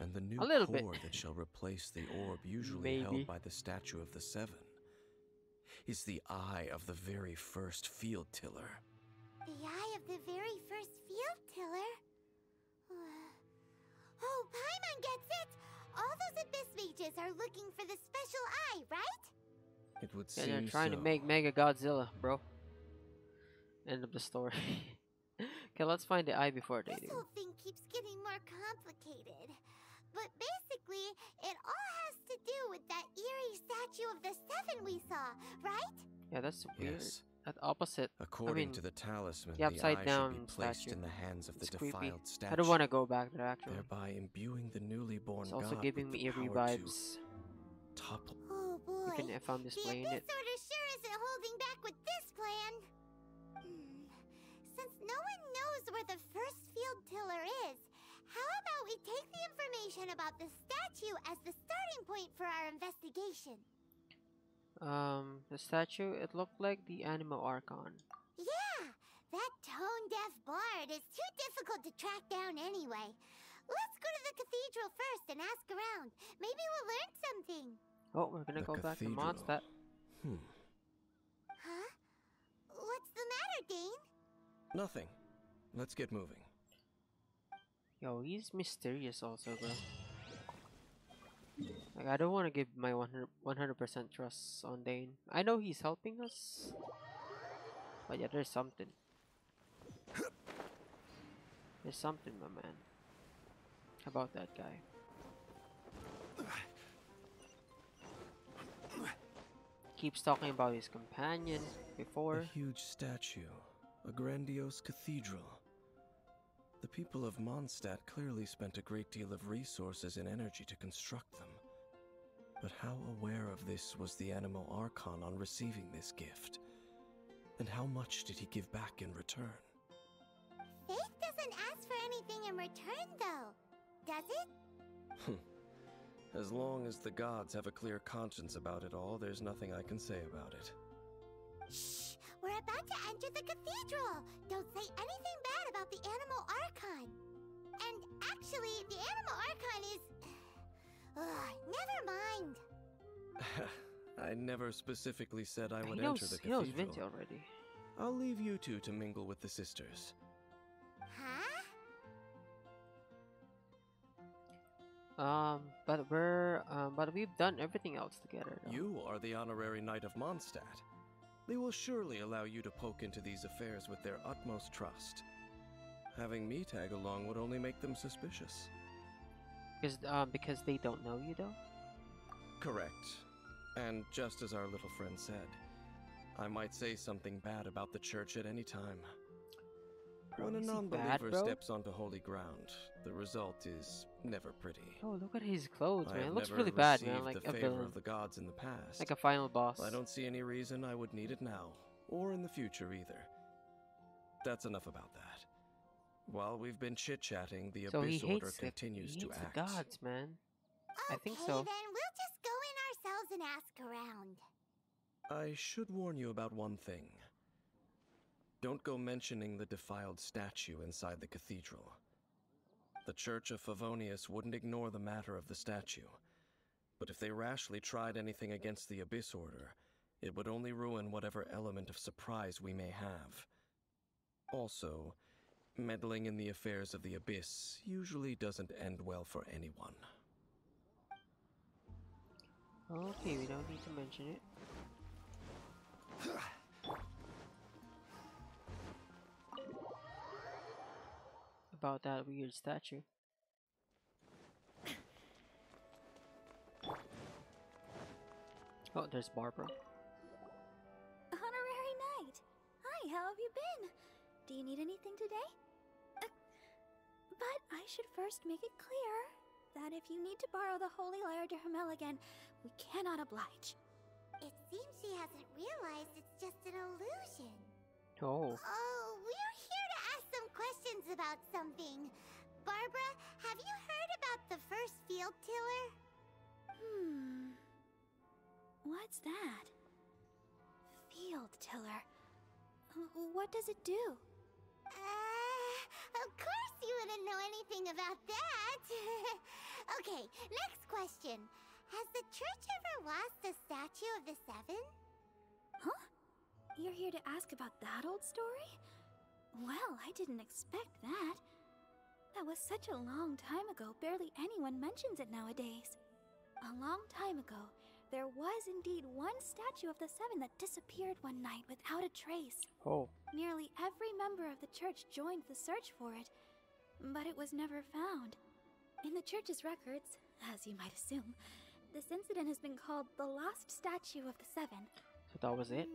And the new core that shall replace the orb usually held by the Statue of the Seven is the eye of the very first Field Tiller. The eye of the very first Field Tiller? Oh, Paimon gets it! All those Abyss Mages are looking for the special eye, right? It would seem they're trying to make Mega Godzilla, bro. End of the story. Okay, let's find the eye before they do. This whole thing keeps getting more complicated. But basically, it all has to do with that eerie Statue of the Seven we saw, right? Yeah, that's weird. Yes. That opposite. According to the talisman, the upside down should be placed in the hands of the defiled statue. I don't want to go back there, actually. Thereby imbuing the newly born god. It's also giving me eerie vibes. Topple. Oh boy. Even if I'm displaying it. The Abyss Order sure isn't holding back with this plan. Since no one knows where the first Field Tiller is, how about we take the information about the statue as the starting point for our investigation? The statue, it looked like the Animal Archon. Yeah, that tone-deaf bard is too difficult to track down anyway. Let's go to the cathedral first and ask around. Maybe we'll learn something. Oh, we're gonna go back to Mondstadt. Huh? What's the matter, Dane? Nothing. Let's get moving. Yo, he's mysterious also, bro. Like, I don't want to give my 100% trust on Dane. I know he's helping us, but yeah, there's something. There's something, my man. About that guy. Keeps talking about his companion before. A huge statue. A grandiose cathedral. The people of Mondstadt clearly spent a great deal of resources and energy to construct them. But how aware of this was the Animal Archon on receiving this gift? And how much did he give back in return? Faith doesn't ask for anything in return, though, does it? As long as the gods have a clear conscience about it all, there's nothing I can say about it. Shh! We're about to enter the cathedral! Don't say anything bad about the Animal Archon! And actually, the Animal Archon is... Ugh, never mind! I never specifically said I would enter the cathedral. He knows Venti already. I'll leave you two to mingle with the sisters. Huh? But we've done everything else together, though. You are the honorary knight of Mondstadt. They will surely allow you to poke into these affairs with their utmost trust. Having me tag along would only make them suspicious. Because they don't know you, though? Correct. And just as our little friend said, I might say something bad about the church at any time. When a non-believer steps onto holy ground, the result is never pretty. Oh, look at his clothes, man. It looks really bad, man. Like a favor of the gods in the past. Like a final boss. I don't see any reason I would need it now, or in the future either. That's enough about that. While we've been chit-chatting, the Abyss Order continues to act. The gods, man. I think so. Okay, then we'll just go in ourselves and ask around. I should warn you about one thing. Don't go mentioning the defiled statue inside the cathedral. The Church of Favonius wouldn't ignore the matter of the statue, but if they rashly tried anything against the Abyss Order, it would only ruin whatever element of surprise we may have. Also, meddling in the affairs of the Abyss usually doesn't end well for anyone. Okay, we don't need to mention it. About that weird statue. Oh, there's Barbara. Honorary Knight! Hi, how have you been? Do you need anything today? But I should first make it clear that if you need to borrow the Holy Lyre to Hermel again, we cannot oblige. It seems she hasn't realized it's just an illusion. Oh. Oh, we're here questions about something. Barbara, have you heard about the first Field Tiller? What's that? Field Tiller. What does it do? Of course you wouldn't know anything about that. Okay, next question. Has the church ever lost the Statue of the Seven? Huh? You're here to ask about that old story? Well, I didn't expect that. That was such a long time ago, barely anyone mentions it nowadays. A long time ago, there was indeed one statue of the Seven that disappeared one night without a trace. Oh. Nearly every member of the church joined the search for it, but it was never found. In the church's records, as you might assume, this incident has been called the Lost Statue of the Seven. So that was it?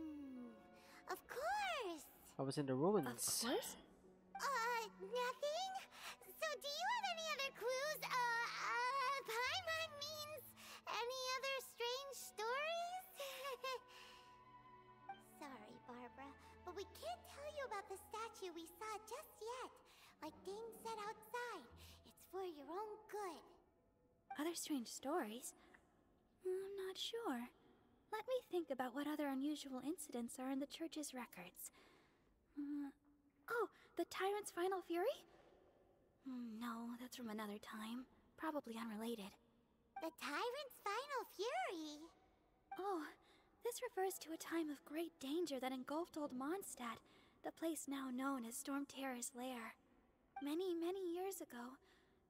Of course! I was in the ruins. Of course. Nothing? So do you have any other clues? Paimon means any other strange stories? Sorry, Barbara, but we can't tell you about the statue we saw just yet. Like Dane said outside, it's for your own good. Other strange stories? I'm not sure. Let me think about what other unusual incidents are in the church's records. Oh, the Tyrant's Final Fury? No, that's from another time. Probably unrelated. The Tyrant's Final Fury? Oh, this refers to a time of great danger that engulfed Old Mondstadt, the place now known as Storm Terror's Lair. Many, many years ago,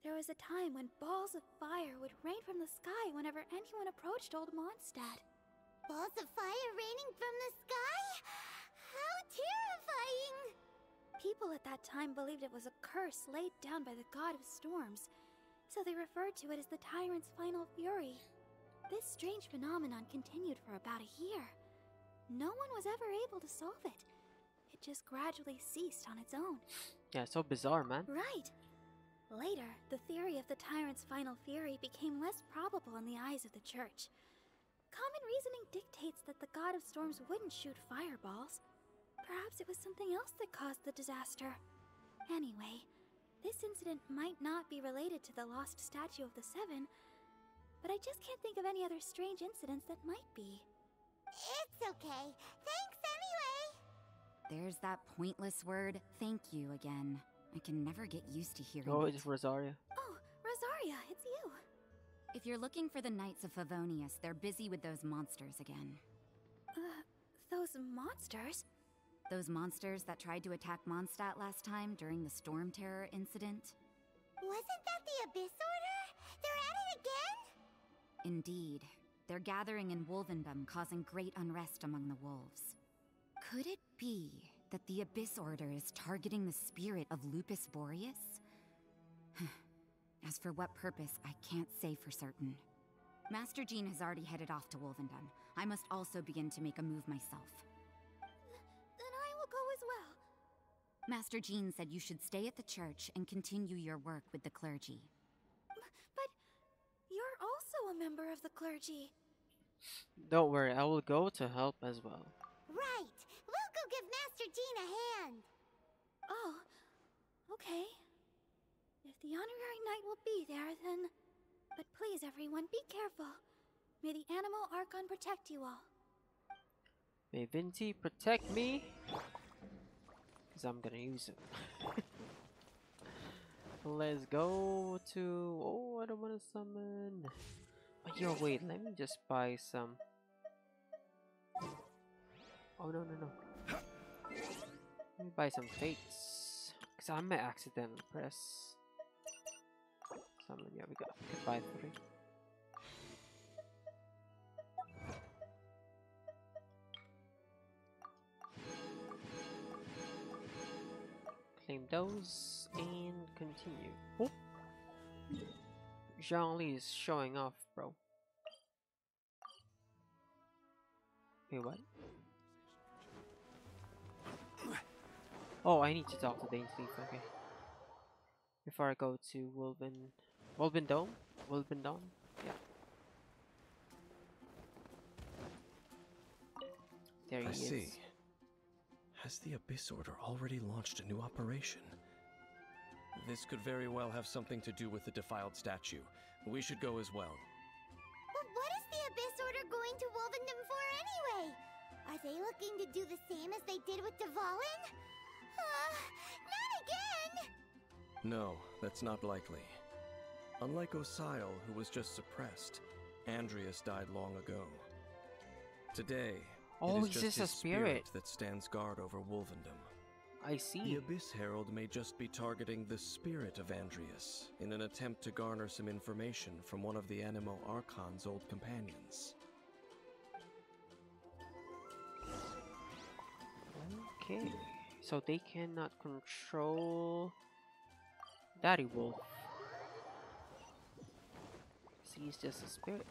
there was a time when balls of fire would rain from the sky whenever anyone approached Old Mondstadt. Balls of fire raining from the sky? How terrifying! People at that time believed it was a curse laid down by the god of storms, so they referred to it as the Tyrant's Final Fury. This strange phenomenon continued for about a year. No one was ever able to solve it. It just gradually ceased on its own. Yeah, so bizarre, man. Right! Later, the theory of the Tyrant's Final Fury became less probable in the eyes of the church. Common reasoning dictates that the god of storms wouldn't shoot fireballs. Perhaps it was something else that caused the disaster. Anyway, this incident might not be related to the lost statue of the Seven, but I just can't think of any other strange incidents that might be. It's okay. Thanks anyway. There's that pointless word, thank you, again. I can never get used to hearing it. It's Rosaria. Oh, Rosaria, it's you. If you're looking for the Knights of Favonius, they're busy with those monsters again. Those monsters? Those monsters that tried to attack Mondstadt last time during the Storm Terror incident? Wasn't that the Abyss Order? They're at it again? Indeed. They're gathering in Wolvendom, causing great unrest among the wolves. Could it be that the Abyss Order is targeting the spirit of Lupus Boreas? As for what purpose, I can't say for certain. Master Jean has already headed off to Wolvendom. I must also begin to make a move myself. Then I will go as well. Master Jean said you should stay at the church and continue your work with the clergy. But you're also a member of the clergy. Don't worry, I will go to help as well. Right. We'll go give Master Jean a hand. Oh, okay. If the honorary knight will be there, then... But please, everyone, be careful. May the Animal Archon protect you all. May Venti protect me. Because I'm gonna use it. Let's go to... Oh, I don't want to summon. Yo, wait, let me just buy some... Oh, no, no, no. Let me buy some fates. Because I might accidentally press... Yeah, we got 5-3. Claim those and continue. Oh. Zhongli is showing off, bro. Wait, what? Oh, I need to talk to Dainsleif, okay. Before I go to Wolvendom? Yeah. There he is. I see. Has the Abyss Order already launched a new operation? This could very well have something to do with the defiled statue. We should go as well. But what is the Abyss Order going to Wolvendom for anyway? Are they looking to do the same as they did with Dvalin? Not again! No, that's not likely. Unlike Osial, who was just suppressed, Andreas died long ago. Today, it is just his spirit that stands guard over Wolvendom. I see. The Abyss Herald may just be targeting the spirit of Andreas in an attempt to garner some information from one of the Animal Archon's old companions. Okay, so they cannot control Daddy Wolf. He's just a spirit.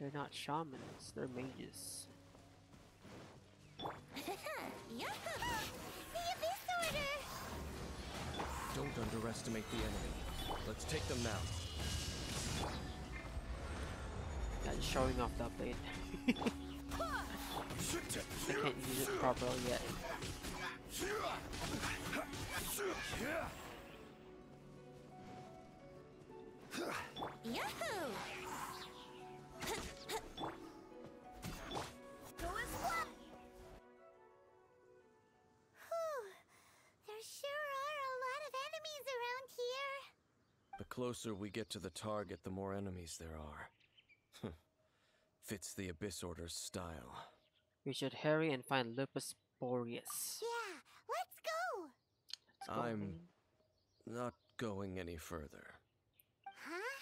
They're not shamans, they're mages. The Abyss Order! Don't underestimate the enemy. Let's take them now. That's showing off that blade. I can't use it properly yet. Yahoo! Go as well. Whew. There sure are a lot of enemies around here. The closer we get to the target, the more enemies there are. Fits the Abyss Order's style. We should hurry and find Lupus Boreas. Yeah, let's go. I'm not going any further.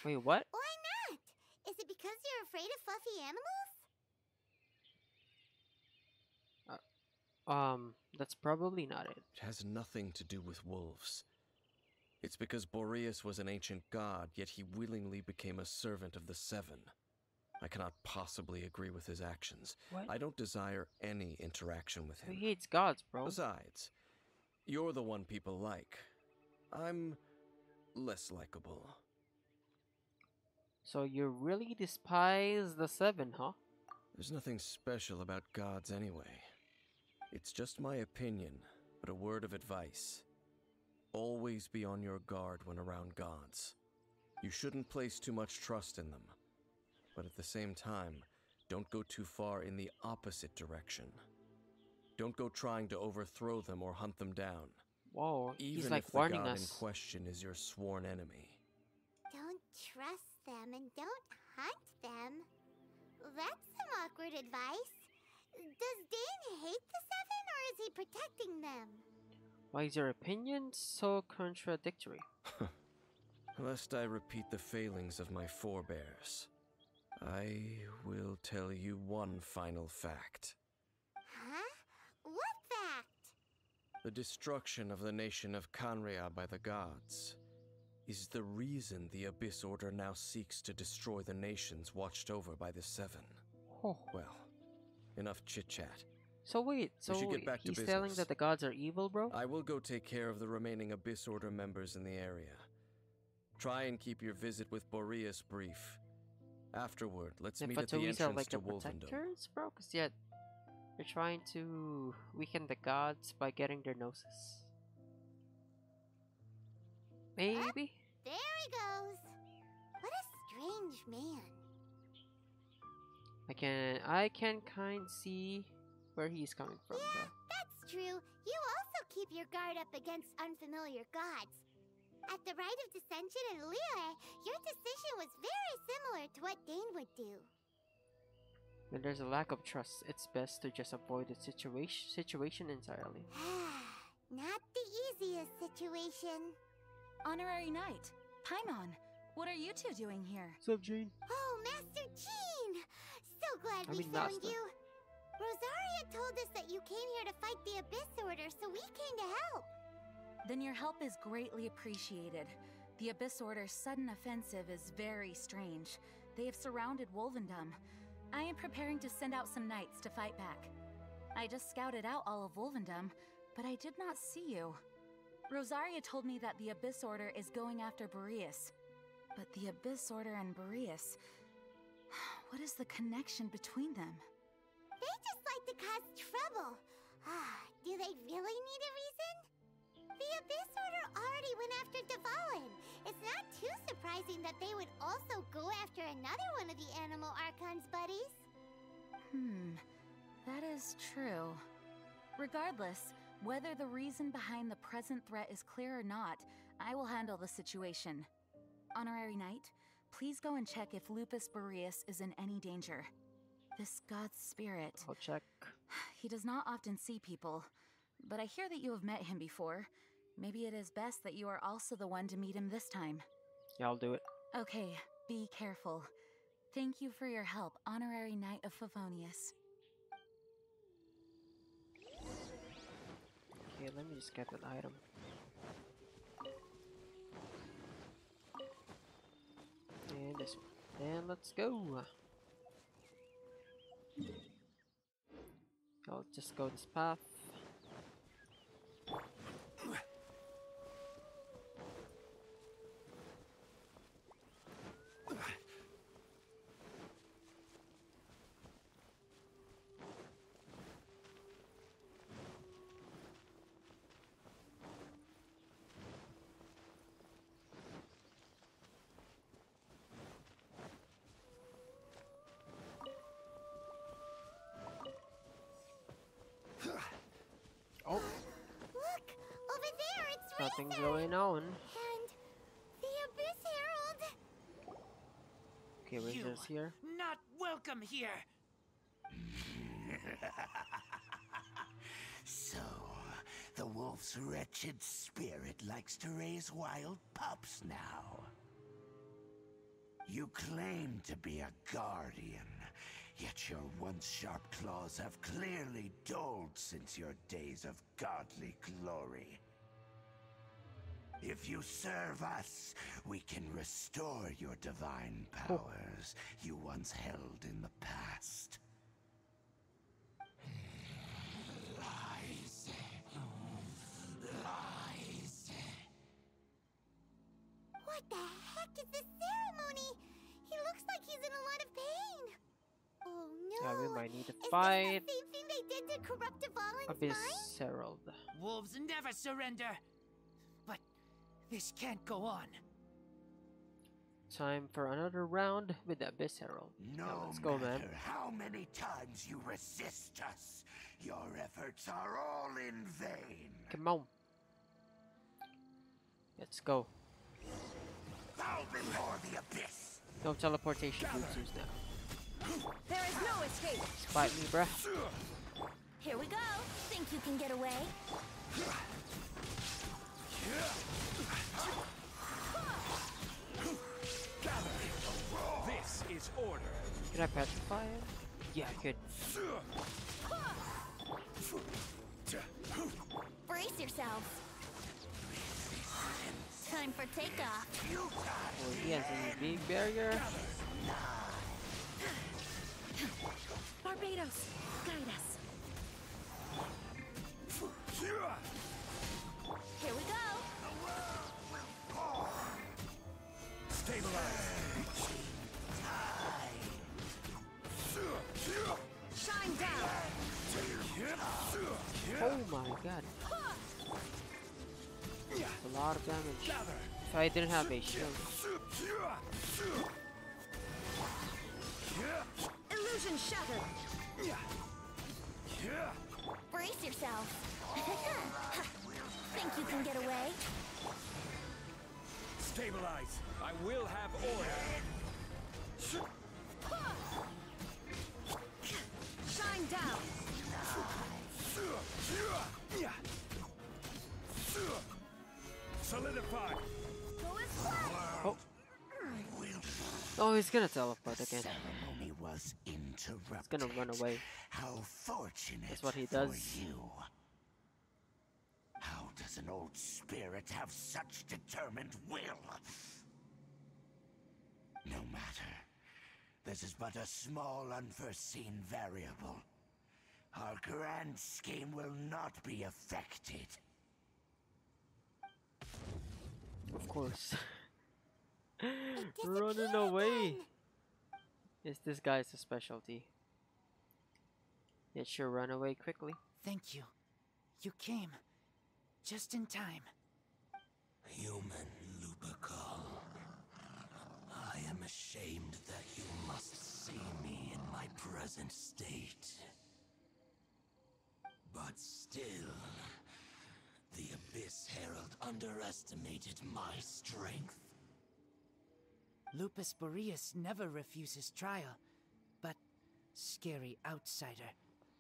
Wait, what? Why not? Is it because you're afraid of fluffy animals? That's probably not it. It has nothing to do with wolves. It's because Boreas was an ancient god, yet he willingly became a servant of the Seven. I cannot possibly agree with his actions. What? I don't desire any interaction with him. He hates gods, bro. Besides, you're the one people like. I'm less likable. So you really despise the Seven, huh? There's nothing special about gods anyway. It's just my opinion, but a word of advice. Always be on your guard when around gods. You shouldn't place too much trust in them, but at the same time, don't go too far in the opposite direction. Don't go trying to overthrow them or hunt them down. Whoa, even he's like if warning the god us. In question is your sworn enemy. Don't trust them and don't hunt them. That's some awkward advice. Does Dane hate the Seven or is he protecting them? Why is your opinion so contradictory? Lest I repeat the failings of my forebears, I will tell you one final fact. Huh? What fact? The destruction of the nation of Khaenri'ah by the gods is the reason the Abyss Order now seeks to destroy the nations watched over by the Seven. Oh. Well, enough chit-chat. So wait, so he's telling that the gods are evil, bro? I will go take care of the remaining Abyss Order members in the area. Try and keep your visit with Boreas brief. Afterward, let's meet at the entrance to Wolvendom. Protectors, bro? Because yet, they're trying to weaken the gods by getting their noses. Maybe? Oh, there he goes! What a strange man. I can kind of see where he's coming from. Yeah, bro. That's true. You also keep your guard up against unfamiliar gods. At the Rite of Dissension in Liyue, your decision was very similar to what Dane would do. When there's a lack of trust, it's best to just avoid the situation entirely. Not the easiest situation. Honorary Knight, Paimon, what are you two doing here? What's up, Jean? Oh, Master Jean! So glad we found you. Rosaria told us that you came here to fight the Abyss Order, so we came to help. Then your help is greatly appreciated. The Abyss Order's sudden offensive is very strange. They have surrounded Wolvendom. I am preparing to send out some knights to fight back. I just scouted out all of Wolvendom, but I did not see you. Rosaria told me that the Abyss Order is going after Boreas. But the Abyss Order and Boreas... what is the connection between them? They just like to cause trouble. Do they really need a reason? The Abyss Order already went after Dvalin. It's not too surprising that they would also go after another one of the Animal Archon's buddies. That is true. Regardless, whether the reason behind the present threat is clear or not, I will handle the situation. Honorary Knight, please go and check if Lupus Boreas is in any danger. This god's spirit... I'll check. He does not often see people. But I hear that you have met him before. Maybe it is best that you are also the one to meet him this time. Yeah, I'll do it. Okay, be careful. Thank you for your help, Honorary Knight of Favonius. Okay, let me just get that item. And this one. And let's go. I'll just go this path. Nothing's going on. And the Abyss Herald. Okay, what is this here? Not welcome here. So, the wolf's wretched spirit likes to raise wild pups now. You claim to be a guardian, yet your once-sharp claws have clearly dulled since your days of godly glory. If you serve us, we can restore your divine powers you once held in the past. Lies. Lies. What the heck is this ceremony? He looks like he's in a lot of pain. Oh no. Yeah, we might need to fight. Is this the same thing they did to corrupt Dvalin's mind? Abyss Herald. Wolves never surrender. This can't go on. Time for another round with the Abyss Herald. No, let's go, man. How many times you resist us, your efforts are all in vain. Come on. Let's go. Bow before the Abyss. No teleportation users now. There is no escape. Spite me, bruh. Here we go. Think you can get away? This is order. Can I petrify it? Yeah, I could. Brace yourselves. Time for takeoff. Well, he has a big barrier. Barbados, guide us. Here we go. Stabilize. Shine down. Oh my god. A lot of damage. If I didn't have a shield. Illusion shattered. Brace yourself. Think you can get away? Stabilize. I will have order. Shine down. Solidify. Oh. Oh, he's gonna teleport again. Ceremony was interrupted. He's gonna run away. How fortunate. That's what he does. How does an old spirit have such determined will? No matter. This is but a small unforeseen variable. Our grand scheme will not be affected. Of course. Running away. Yes, this guy's a specialty. It sure run away quickly. Thank you. You came. Just in time. Human Lupercal. I am ashamed that you must see me in my present state. But still, the Abyss Herald underestimated my strength. Lupus Boreas never refuses trial, but scary outsider,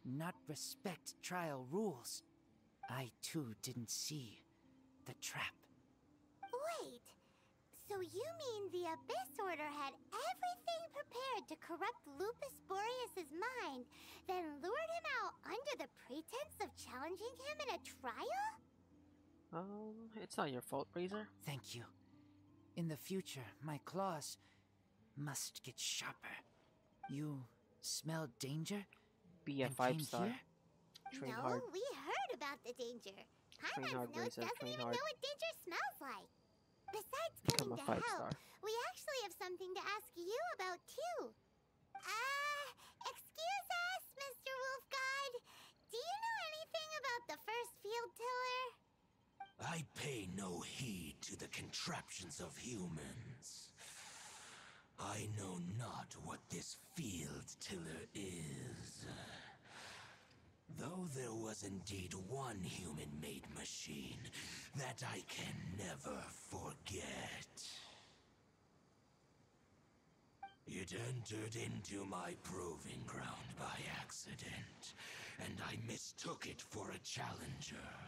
not respect trial rules. I, too, didn't see the trap. Wait, so you mean the Abyss Order had everything prepared to corrupt Lupus Boreas' mind, then lured him out under the pretense of challenging him in a trial? It's not your fault, Razor. Thank you. In the future, my claws must get sharper. You smelled danger? Be a 5-star. Train no, hard. We heard about the danger. Paimon's nose doesn't even know what danger smells like. Besides coming to help, we actually have something to ask you about too. Excuse us, Mr. Wolf God. Do you know anything about the first Field Tiller? I pay no heed to the contraptions of humans. I know not what this Field Tiller is. Though there was indeed one human-made machine that I can never forget. It entered into my proving ground by accident, and I mistook it for a challenger.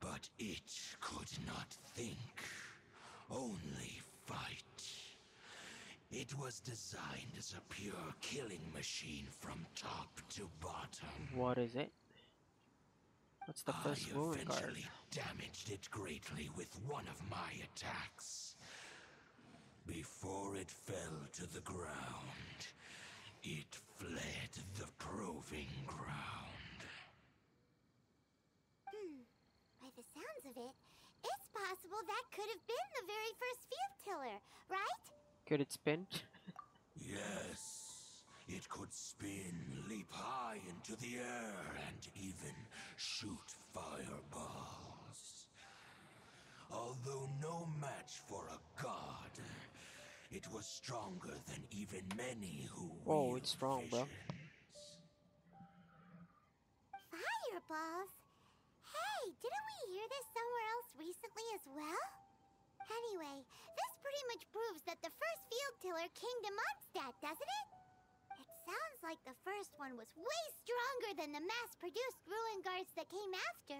But it could not think, only fight. It was designed as a pure killing machine from top to bottom. What is it? What's the first Ruin Guard? I eventually damaged it greatly with one of my attacks. Before it fell to the ground, it fled the proving ground. By the sounds of it, it's possible that could have been the very first Field Tiller, right? Could it spin? Yes, it could spin, leap high into the air, and even shoot fireballs. All Although no match for a god, it was stronger than even many who wield it's strong, visions. Bro. Fireballs? Hey, didn't we hear this somewhere else recently as well? Anyway, this pretty much proves that the first Field Tiller came to Mondstadt, doesn't it? It sounds like the first one was way stronger than the mass-produced Ruin Guards that came after.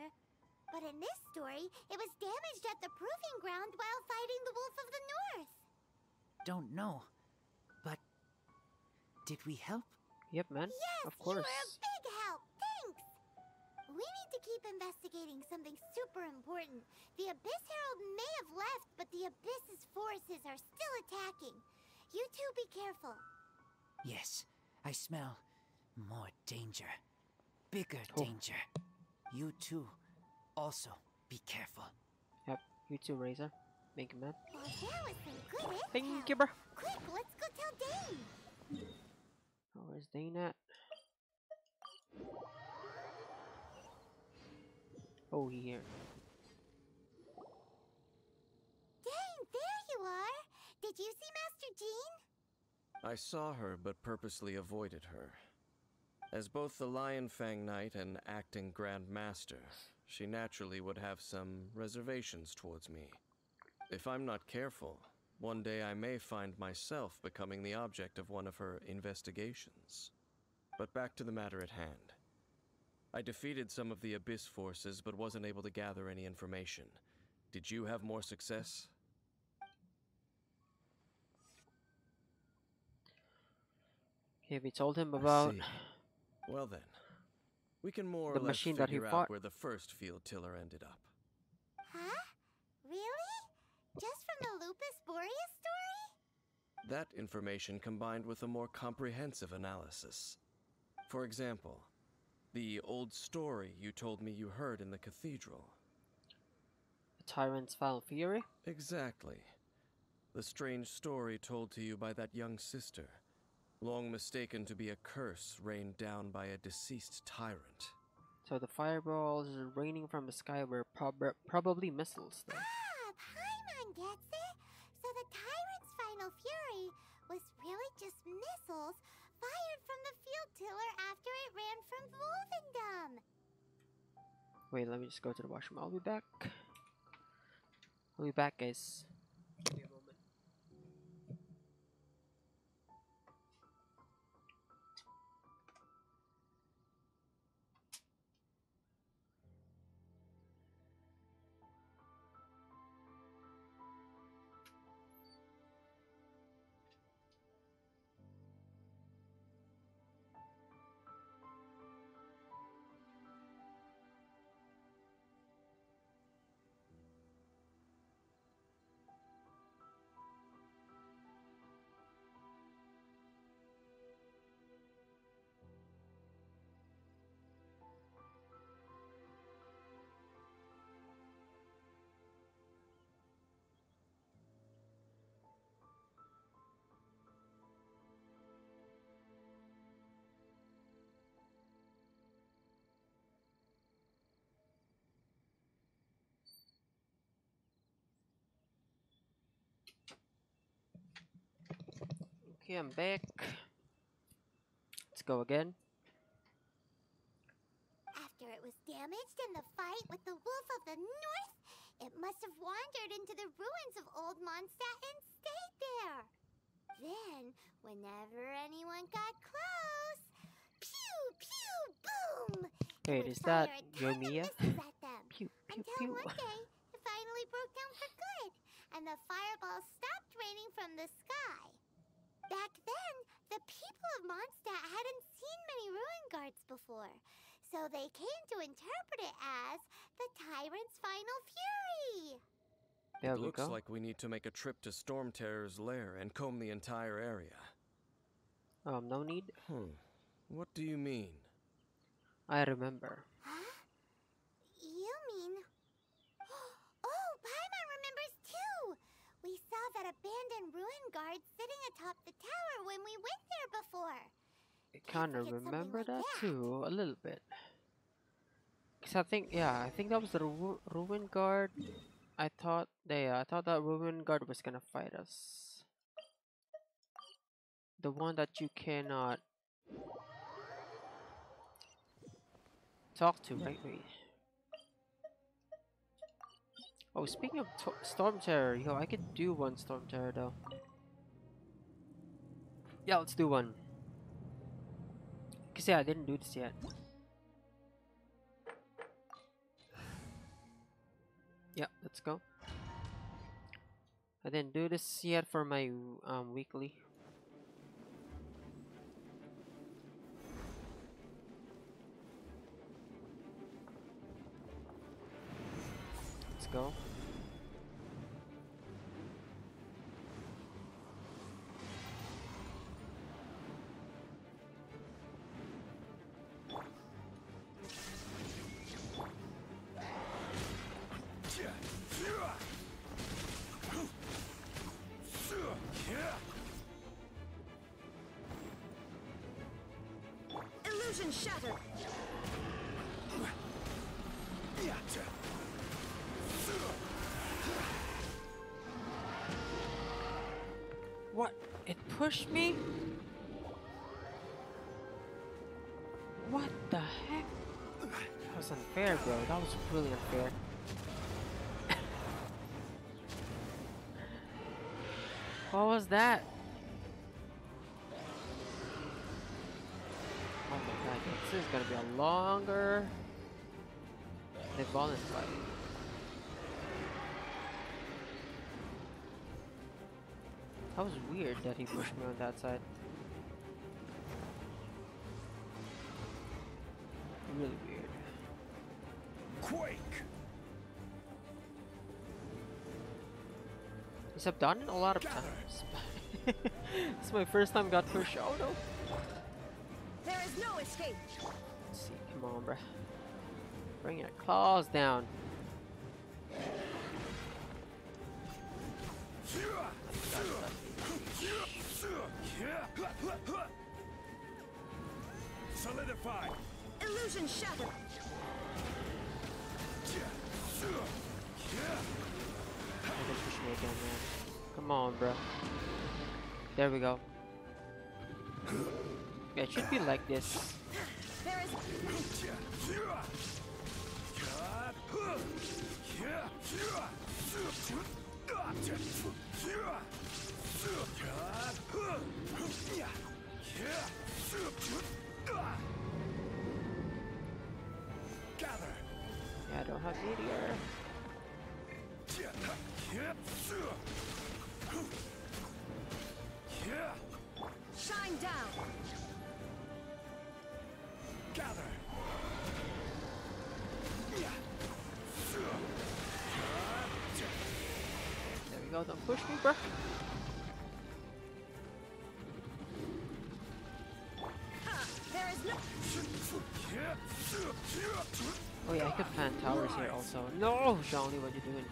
But in this story, it was damaged at the Proving Ground while fighting the Wolf of the North. Don't know, but did we help? Yep, man. Yes, of course. You were a big help. Thanks. We need to keep investigating something super important. The Abyss Herald may have left, but the Abyss's forces are still attacking. You two be careful. Yes, I smell more danger. Bigger danger. You two also be careful. Yep, you too, Razor. Make him mad. Well, that was some good intel. Thank you, bro. Quick, let's go tell Dane. Oh, where's Dane at? Oh, he here. Dane, there you are. Did you see Master Jean? I saw her, but purposely avoided her. As both the Lion Fang Knight and acting Grand Master, she naturally would have some reservations towards me. If I'm not careful, one day I may find myself becoming the object of one of her investigations. But back to the matter at hand. I defeated some of the Abyss forces, but wasn't able to gather any information. Did you have more success? Okay, we told him about... Well then, we can more or less figure out where the first Field Tiller ended up. Huh? Really? Just from the Lupus Boreas story? That information combined with a more comprehensive analysis. For example, the old story you told me you heard in the cathedral. The Tyrant's Foul Fury? Exactly. The strange story told to you by that young sister, long mistaken to be a curse rained down by a deceased tyrant. So the fireballs raining from the sky were probably missiles, though. Paimon gets it! So the Tyrant's Final Fury was really just missiles fired from the Field Tiller after it ran from Wolvendom! Wait, let me just go to the washroom. I'll be back. I'll be back, guys. Give me a moment. Okay, I'm back. Let's go again. After it was damaged in the fight with the Wolf of the North, it must have wandered into the ruins of Old Mondstadt and stayed there. Then, whenever anyone got close, pew, pew, boom! Wait, is that Yomiya? Pew, pew, pew. One day, it finally broke down for good, and the fireballs stopped raining from the sky. Back then, the people of Mondstadt hadn't seen many Ruin Guards before, so they came to interpret it as the Tyrant's Final Fury. It looks like we need to make a trip to Storm Terror's Lair and comb the entire area. No need. What do you mean? I remember. Huh? You mean... Oh, Paimon remembers too! We saw that abandoned Ruin Guard sitting atop the tower when we went there before. I kind of remember that too, a little bit. Cause I think, yeah, I think that was the Ruin Guard. I thought that Ruin Guard was gonna fight us. The one that you cannot talk to, right? Oh, speaking of Storm Terror, yo, I could do one Storm Terror though. Yeah, let's do one. Cause yeah, I didn't do this yet. Yeah, let's go. I didn't do this yet for my weekly. Let's go. Shatter. What? It pushed me? What the heck? That was unfair, bro. That was really unfair. What was that? This is gonna be a longer Dvalin fight. That was weird that he pushed me on that side. Really weird. Quake. Yes, I've done it a lot of times. It's my first time got pushed. Oh no. No escape. Let's see, come on, bruh. Bring your claws down. Solidify. Illusion shatter. Come on, bruh. There we go. Yeah, it should be like this. There is... Yeah, I don't have meteor. Shine down. Gather. There we go, don't push me, bro. There is no... Oh yeah, I could plant towers here also. No, Zhongli, what are you doing?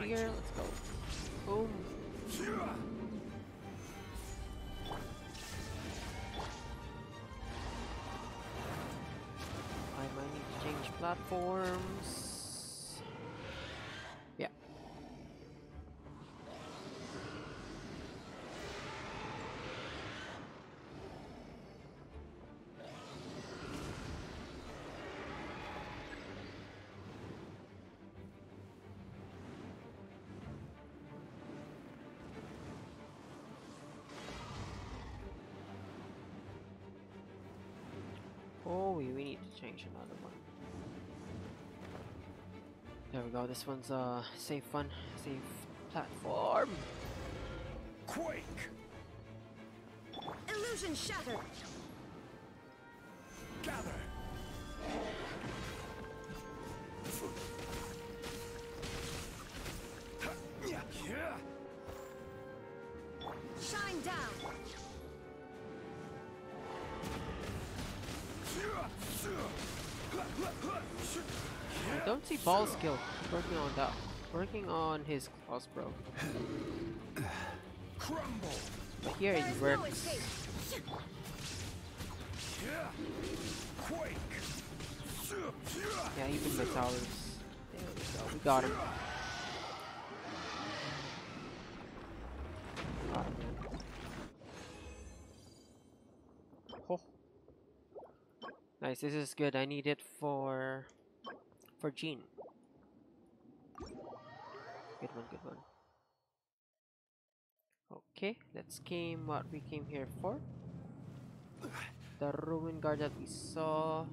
Meteor, let's go. Boom. Platforms. Yeah. Oh, we need to change another one. There we go, this one's safe fun, safe platform. Quake! Illusion shatter! Gather! Shine down! I don't see Ball skill working on that. Working on his claws, bro. Crumble. But here it works. No Yeah, even the towers. There we go. We got him. Oh. Nice, this is good. I need it for Jean. Good one, good one. Okay, let's game what we came here for. The Ruin Guard that we saw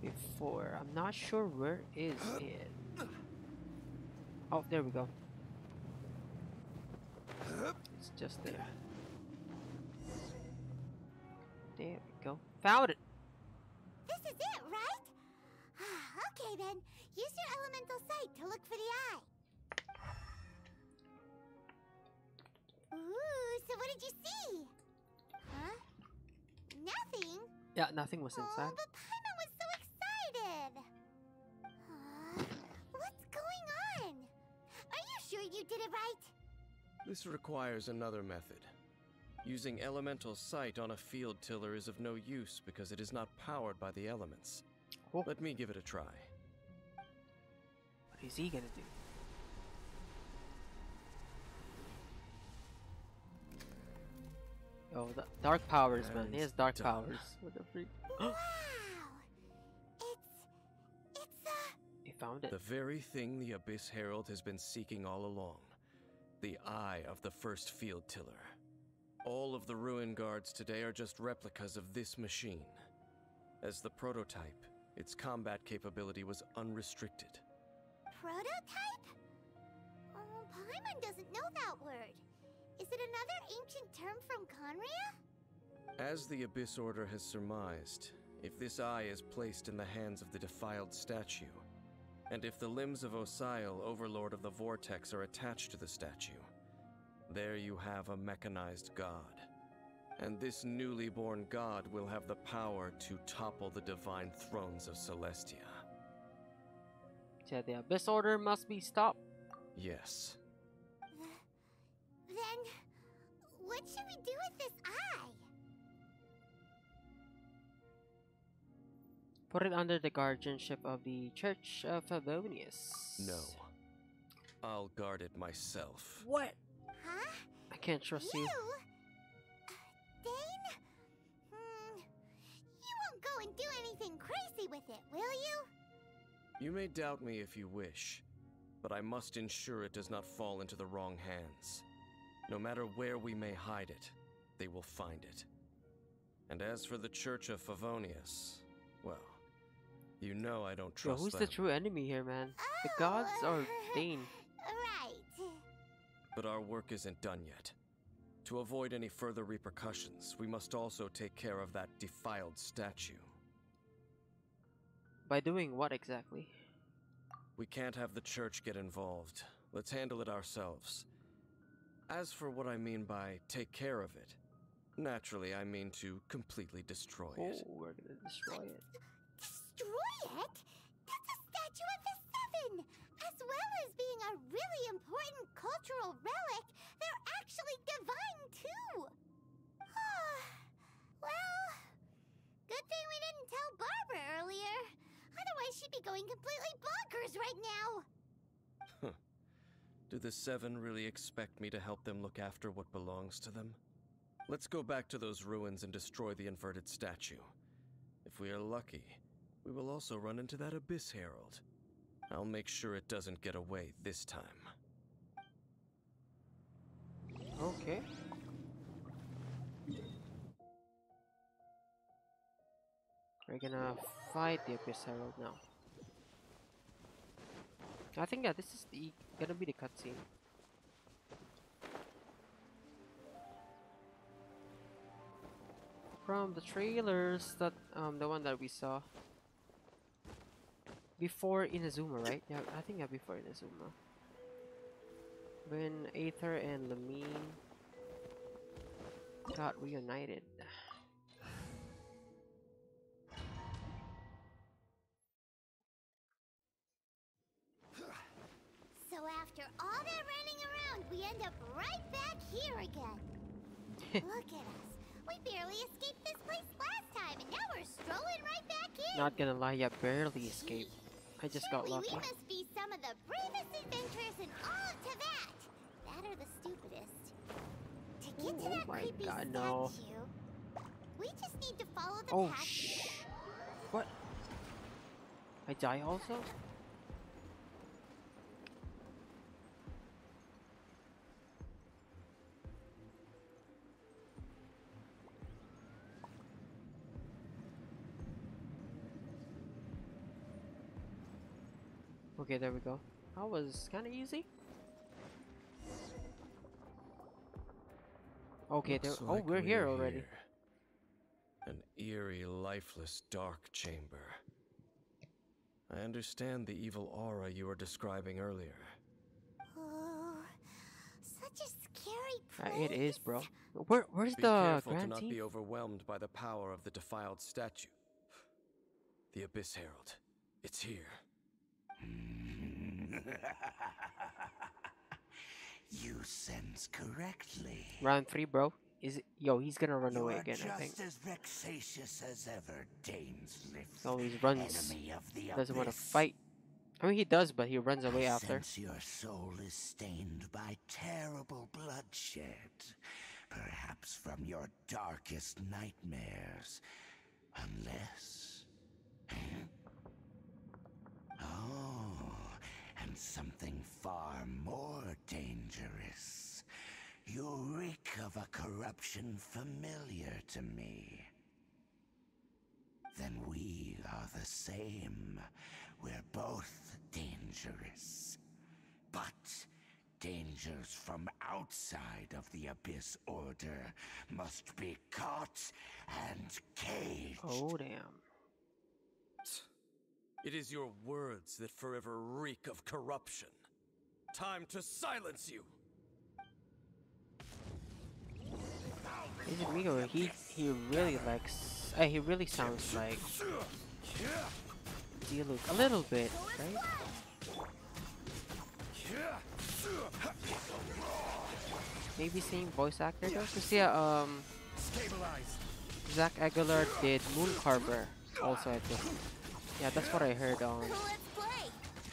before. I'm not sure where is it. Oh, there we go. It's just there. There we go. Found it! This is it, right? Okay then, use your elemental sight to look for the eye. Ooh, so what did you see? Huh? Nothing? Yeah, nothing was inside. But Paimon was so excited! What's going on? Are you sure you did it right? This requires another method. Using elemental sight on a field tiller is of no use because it is not powered by the elements. Oh. Let me give it a try. What is he gonna do? Oh, the dark powers, man. He has dark powers. What the freak? Wow! He found it. The very thing the Abyss Herald has been seeking all along. The eye of the first field tiller. All of the Ruin Guards today are just replicas of this machine. As the prototype, its combat capability was unrestricted. Prototype? Oh, Paimon doesn't know that word. Is it another ancient term from Khaenri'ah? As the Abyss Order has surmised, if this eye is placed in the hands of the defiled statue, and if the limbs of Osial, Overlord of the Vortex, are attached to the statue, there you have a mechanized god. And this newly born god will have the power to topple the divine thrones of Celestia. So the Abyss Order must be stopped. Yes. Then, what should we do with this eye? Put it under the guardianship of the Church of Fabonius. No. I'll guard it myself. What? Huh? I can't trust you. Dane? You won't go and do anything crazy with it, will you? You may doubt me if you wish, but I must ensure it does not fall into the wrong hands. No matter where we may hide it, they will find it. And as for the Church of Favonius, well, you know I don't trust them. Who's the true enemy here, man? Oh, the gods or Dane? Right. But our work isn't done yet. To avoid any further repercussions, we must also take care of that defiled statue. By doing what exactly? We can't have the church get involved. Let's handle it ourselves. As for what I mean by take care of it, naturally I mean to completely destroy it. Oh, we're gonna destroy it. Destroy it? That's a statue of the Seven! As well as being a really important cultural relic, they're actually divine too! Well, good thing we didn't tell Barbara earlier. Otherwise she'd be going completely bonkers right now! Do the Seven really expect me to help them look after what belongs to them? Let's go back to those ruins and destroy the inverted statue. If we are lucky, we will also run into that Abyss Herald. I'll make sure it doesn't get away this time. Okay. We're gonna fight the Abyss Herald now. I think yeah, this is gonna be the cutscene. From the trailers, that the one that we saw before Inazuma, right? Yeah, I think yeah, before Inazuma. When Aether and Lumine got reunited. After all that running around, we end up right back here again. Look at us. We barely escaped this place last time, and now we're Not gonna lie, I barely escaped. I just got lucky. We must be some of the bravest adventurers in all of Tevat. That are the stupidest. To get to that creepy statue, no. We just need to follow the path. What? I die also? Okay, there we go. That was kind of easy. Okay, there. Oh, we're here already. An eerie, lifeless, dark chamber. I understand the evil aura you were describing earlier. Oh, such a scary place. It is, bro. Where's the Grand Team? Be careful to not be overwhelmed by the power of the defiled statue. The Abyss Herald. It's here. You sense correctly. Round 3, bro. Yo, he's gonna run away again, I think. Just as vexatious as ever, Dainsleif. Oh, he runs. Doesn't want to fight. I mean, he does, but he runs away after. Since your soul is stained by terrible bloodshed, perhaps from your darkest nightmares, unless. Oh, and something far more dangerous. You reek of a corruption familiar to me. Then we are the same. We're both dangerous. But dangers from outside of the Abyss Order must be caught and caged. Oh, damn. It is your words that forever reek of corruption. Time to silence you! Is it me or he really likes... he really sounds like... Diluc a little bit, right? Maybe same voice actor though? Because yeah, Zach Aguilar did Moon Harbor also, I think. Yeah, that's what I heard on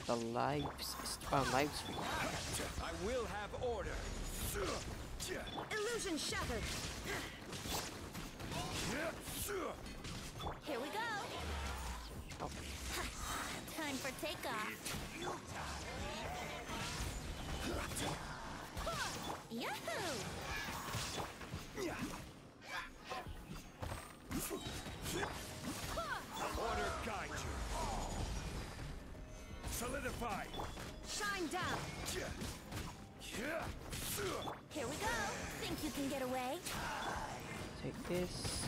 the live stream. I will have order. Illusion shattered. Here we go. Oh. Time for takeoff. Yahoo! Order guide you. Solidify. Shine down. Here we go. Think you can get away? Take this.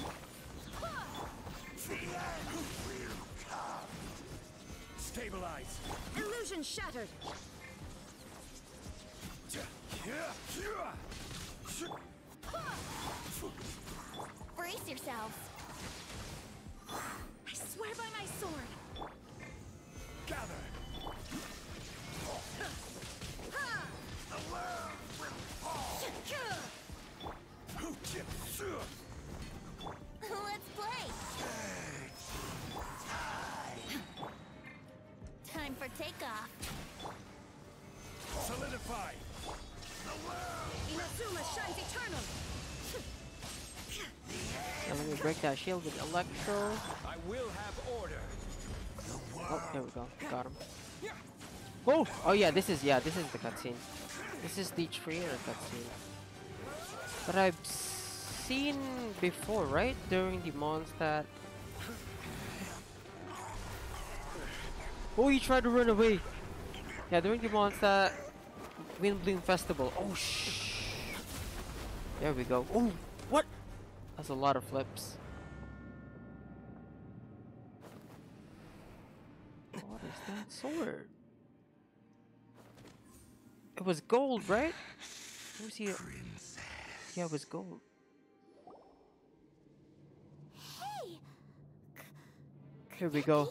Stabilize. Illusion shattered. Brace yourselves. I swear by my sword. Gather. The world will fall. Let's play. Time for takeoff. Solidify. The world. Inazuma shines eternal. Now let me break that shield with Electro. I will have order. Oh, there we go. Got him. Oh, oh yeah, this is the cutscene. This is the trainer cutscene. But I've seen before, right? During the Mondstadt. Oh, you tried to run away. Yeah, during the Mondstadt Windbloom Festival. Oh shh. There we go. Oh. What? That's a lot of flips. What is that sword? It was gold, right? Let me see it. Yeah, it was gold. Hey. Here we go.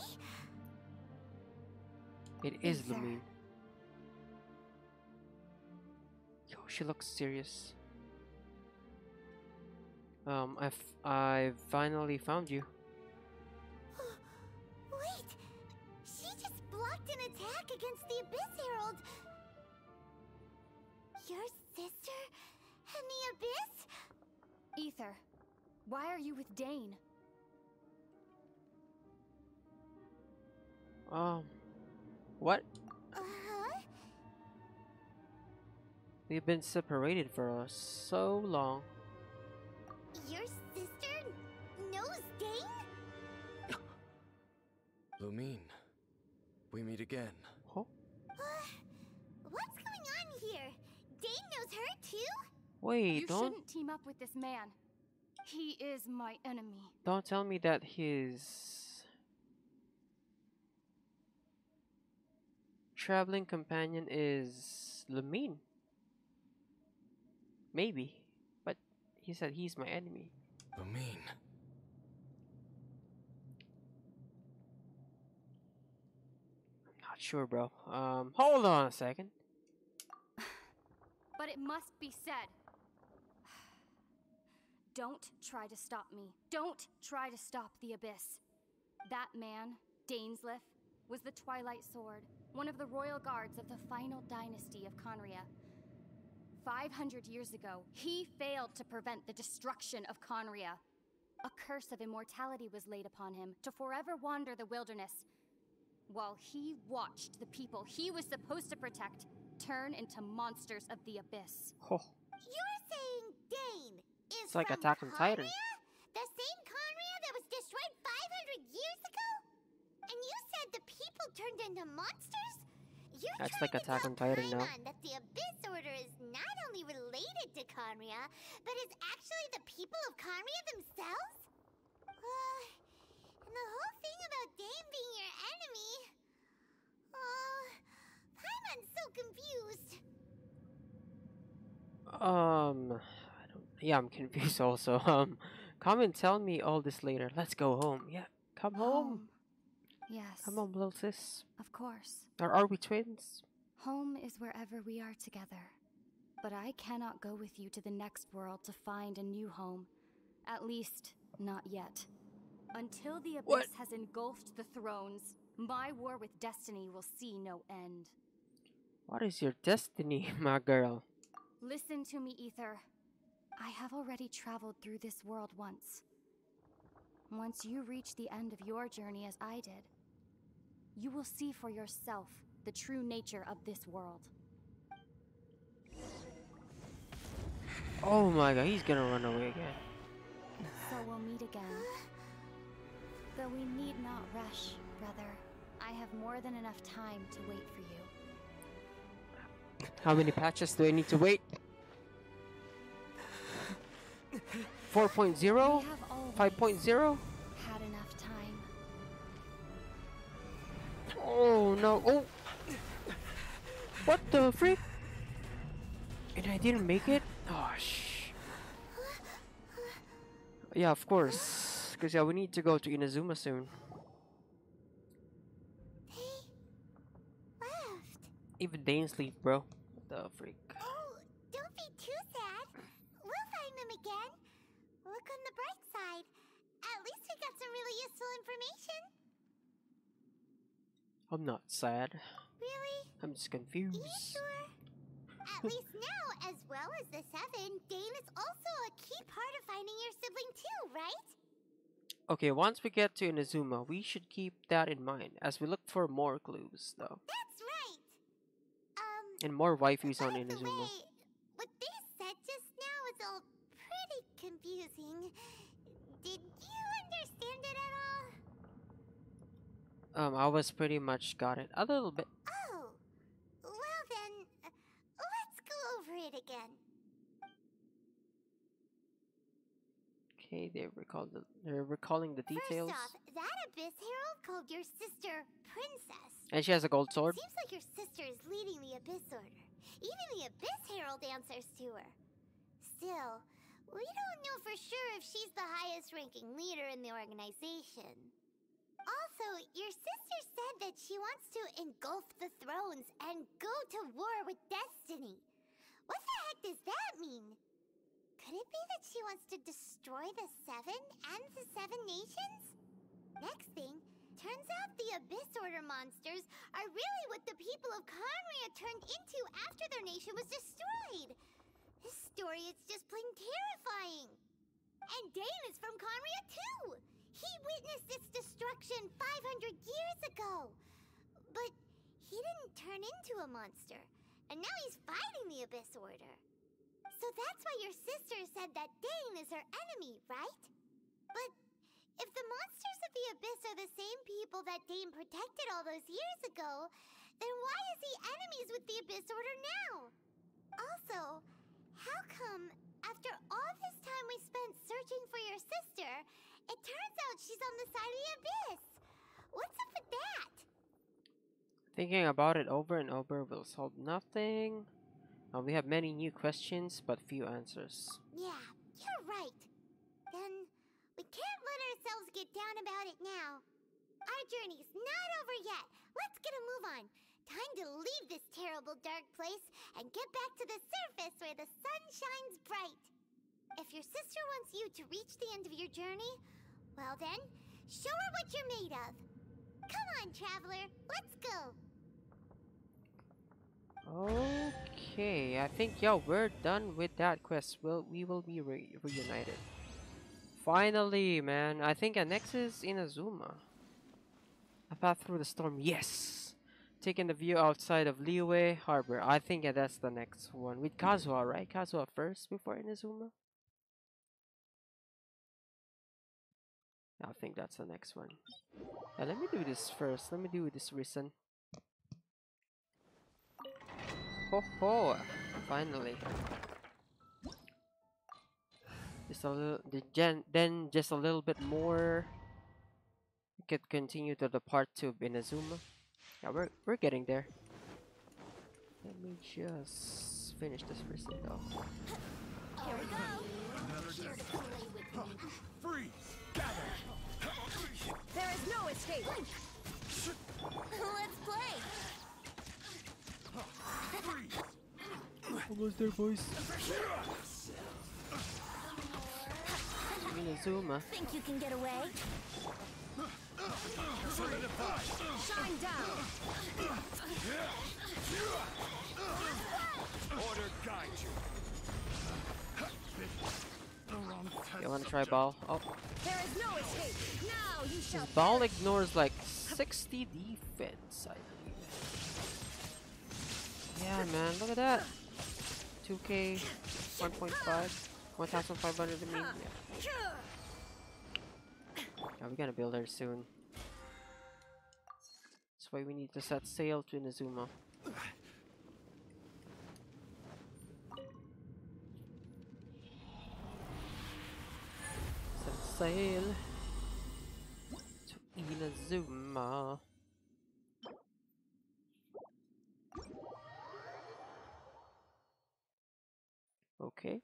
It is Lumine. Yo, she looks serious. I finally found you. attack against the Abyss Herald. Your sister and the Abyss? Aether, why are you with Dane? What? Uh-huh. We've been separated for so long. Your sister knows Dane? Lumine, we meet again. Huh? What's going on here? Dane knows her too? Wait, you shouldn't team up with this man. He is my enemy. Don't tell me that his traveling companion is Lumine. Maybe, but he said he's my enemy. Lumine. I'm not sure, bro. Hold on a second. But it must be said. Don't try to stop me. Don't try to stop the Abyss. That man, Dainsleif, was the Twilight Sword, one of the royal guards of the final dynasty of Khaenri'ah. 500 years ago, he failed to prevent the destruction of Khaenri'ah. A curse of immortality was laid upon him to forever wander the wilderness, while he watched the people he was supposed to protect turn into monsters of the Abyss. Oh. You're saying Dane is it's like Attack on Titan. The same Khaenri'ah that was destroyed 500 years ago? And you said the people turned into monsters? You're that's like Attack on Titan now. That the Abyss Order is not only related to Khaenri'ah, but is actually the people of Khaenri'ah themselves? And the whole thing about Dane being your enemy... Paimon's so confused. Yeah, I'm confused also. Come and tell me all this later. Let's go home. Yeah, come home. Yes. Come on, little sis. Of course. Or are we twins? Home is wherever we are together. But I cannot go with you to the next world to find a new home. At least, not yet. Until the Abyss has engulfed the thrones, my war with destiny will see no end. What is your destiny, my girl? Listen to me, Aether. I have already traveled through this world once. Once you reach the end of your journey as I did, you will see for yourself the true nature of this world. Oh my god, he's gonna run away again. So we'll meet again. Though we need not rush, brother. I have more than enough time to wait for you. How many patches do I need to wait? 4.0? 5.0? Had enough time. Oh no. Oh. What the freak? And I didn't make it? Oh shh. Yeah, of course. Cause yeah, we need to go to Inazuma soon. They left. Even Dainsleif, bro. What the freak? Oh, don't be too sad. We'll find them again. Look on the bright side. At least we got some really useful information. I'm not sad. Really? I'm just confused. Are you sure? At least now, as well as the Seven, Dane is also a key part of finding your sibling too, right? Okay, once we get to Inazuma, we should keep that in mind as we look for more clues, though. That's right! And more waifus on Inazuma. What they said just now is all pretty confusing. Did you understand it at all? I was pretty much got it a little bit. Oh, well then, let's go over it again. Okay, they're recalling the details. First off, that Abyss Herald called your sister Princess. And she has a gold sword. Seems like your sister is leading the Abyss Order. Even the Abyss Herald answers to her. Still, we don't know for sure if she's the highest-ranking leader in the organization. Also, your sister said that she wants to engulf the thrones and go to war with destiny. What the heck does that mean? Could it be that she wants to destroy the Seven and the Seven Nations? Next thing, Turns out the Abyss Order monsters are really what the people of Khaenri'ah turned into after their nation was destroyed. This story is just plain terrifying. And Dane is from Khaenri'ah too. He witnessed its destruction 500 years ago. But he didn't turn into a monster. And now he's fighting the Abyss Order. So that's why your sister said that Dane is her enemy, right? But if the monsters of the Abyss are the same people that Dane protected all those years ago, then why is he enemies with the Abyss Order now? Also, how come, after all this time we spent searching for your sister, it turns out she's on the side of the Abyss? What's up with that? Thinking about it over and over will solve nothing. We have many new questions, but few answers. Yeah, you're right. Then we can't let ourselves get down about it now. Our journey's not over yet. Let's get a move on. Time to leave this terrible dark place and get back to the surface where the sun shines bright. If your sister wants you to reach the end of your journey, well then, show her what you're made of. Come on, traveler. Let's go. Okay, I think, yeah, we're done with that quest. We will be reunited. Finally, man. I think our next is Inazuma. A path through the storm, yes! Taking the view outside of Liyue Harbor. I think that's the next one. With Kazuha, right? Kazuha first before Inazuma? I think that's the next one. Yeah, let me do this first. Let me do this recent. Ho ho! Finally. Just a little, then just a little bit more. We could continue to the part 2 of Inazuma. Yeah, we're getting there. Let me just finish this person though. Here we go. Another here to play with me. Freeze! Gather! There is no escape. Let's play. Freeze! Almost there, boys. Inazuma. Think you can get away? Shine down. Order guide you. You wanna try Baal? Oh. There is no escape. Now you shall. Baal ignores like 60 defense, I believe. Yeah man, look at that. 2K 1.5. 1,500 to me. Yeah. Yeah, we gotta build her soon. That's why we need to set sail to Inazuma. Set sail to Inazuma. Okay.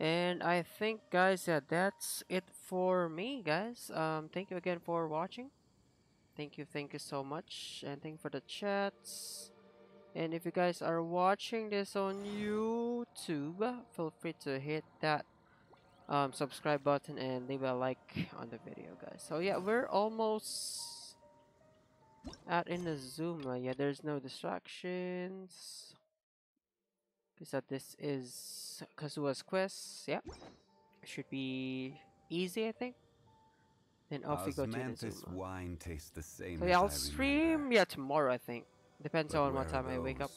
And I think, guys, that's it for me, guys. Thank you again for watching. Thank you so much, and thank you for the chats. And if you guys are watching this on YouTube, feel free to hit that subscribe button and leave a like on the video, guys. So yeah, we're almost at Inazuma. Yeah, there's no distractions. So this is Kazuha's quest. Yep, should be easy, I think. Then off we go to Inazuma. Wine tastes the same. So yeah, I'll stream tomorrow, I think. Depends on what time I wake up.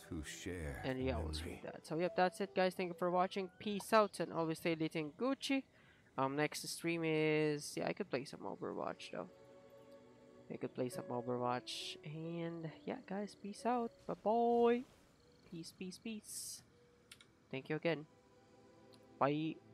And yeah, I'll stream that. So yep, that's it, guys. Thank you for watching. Peace out, and always stay lit and Gucci. Next stream is I could play some Overwatch though. I could play some Overwatch, and yeah, guys, peace out. Bye bye. Peace, peace, peace. Thank you again. Bye.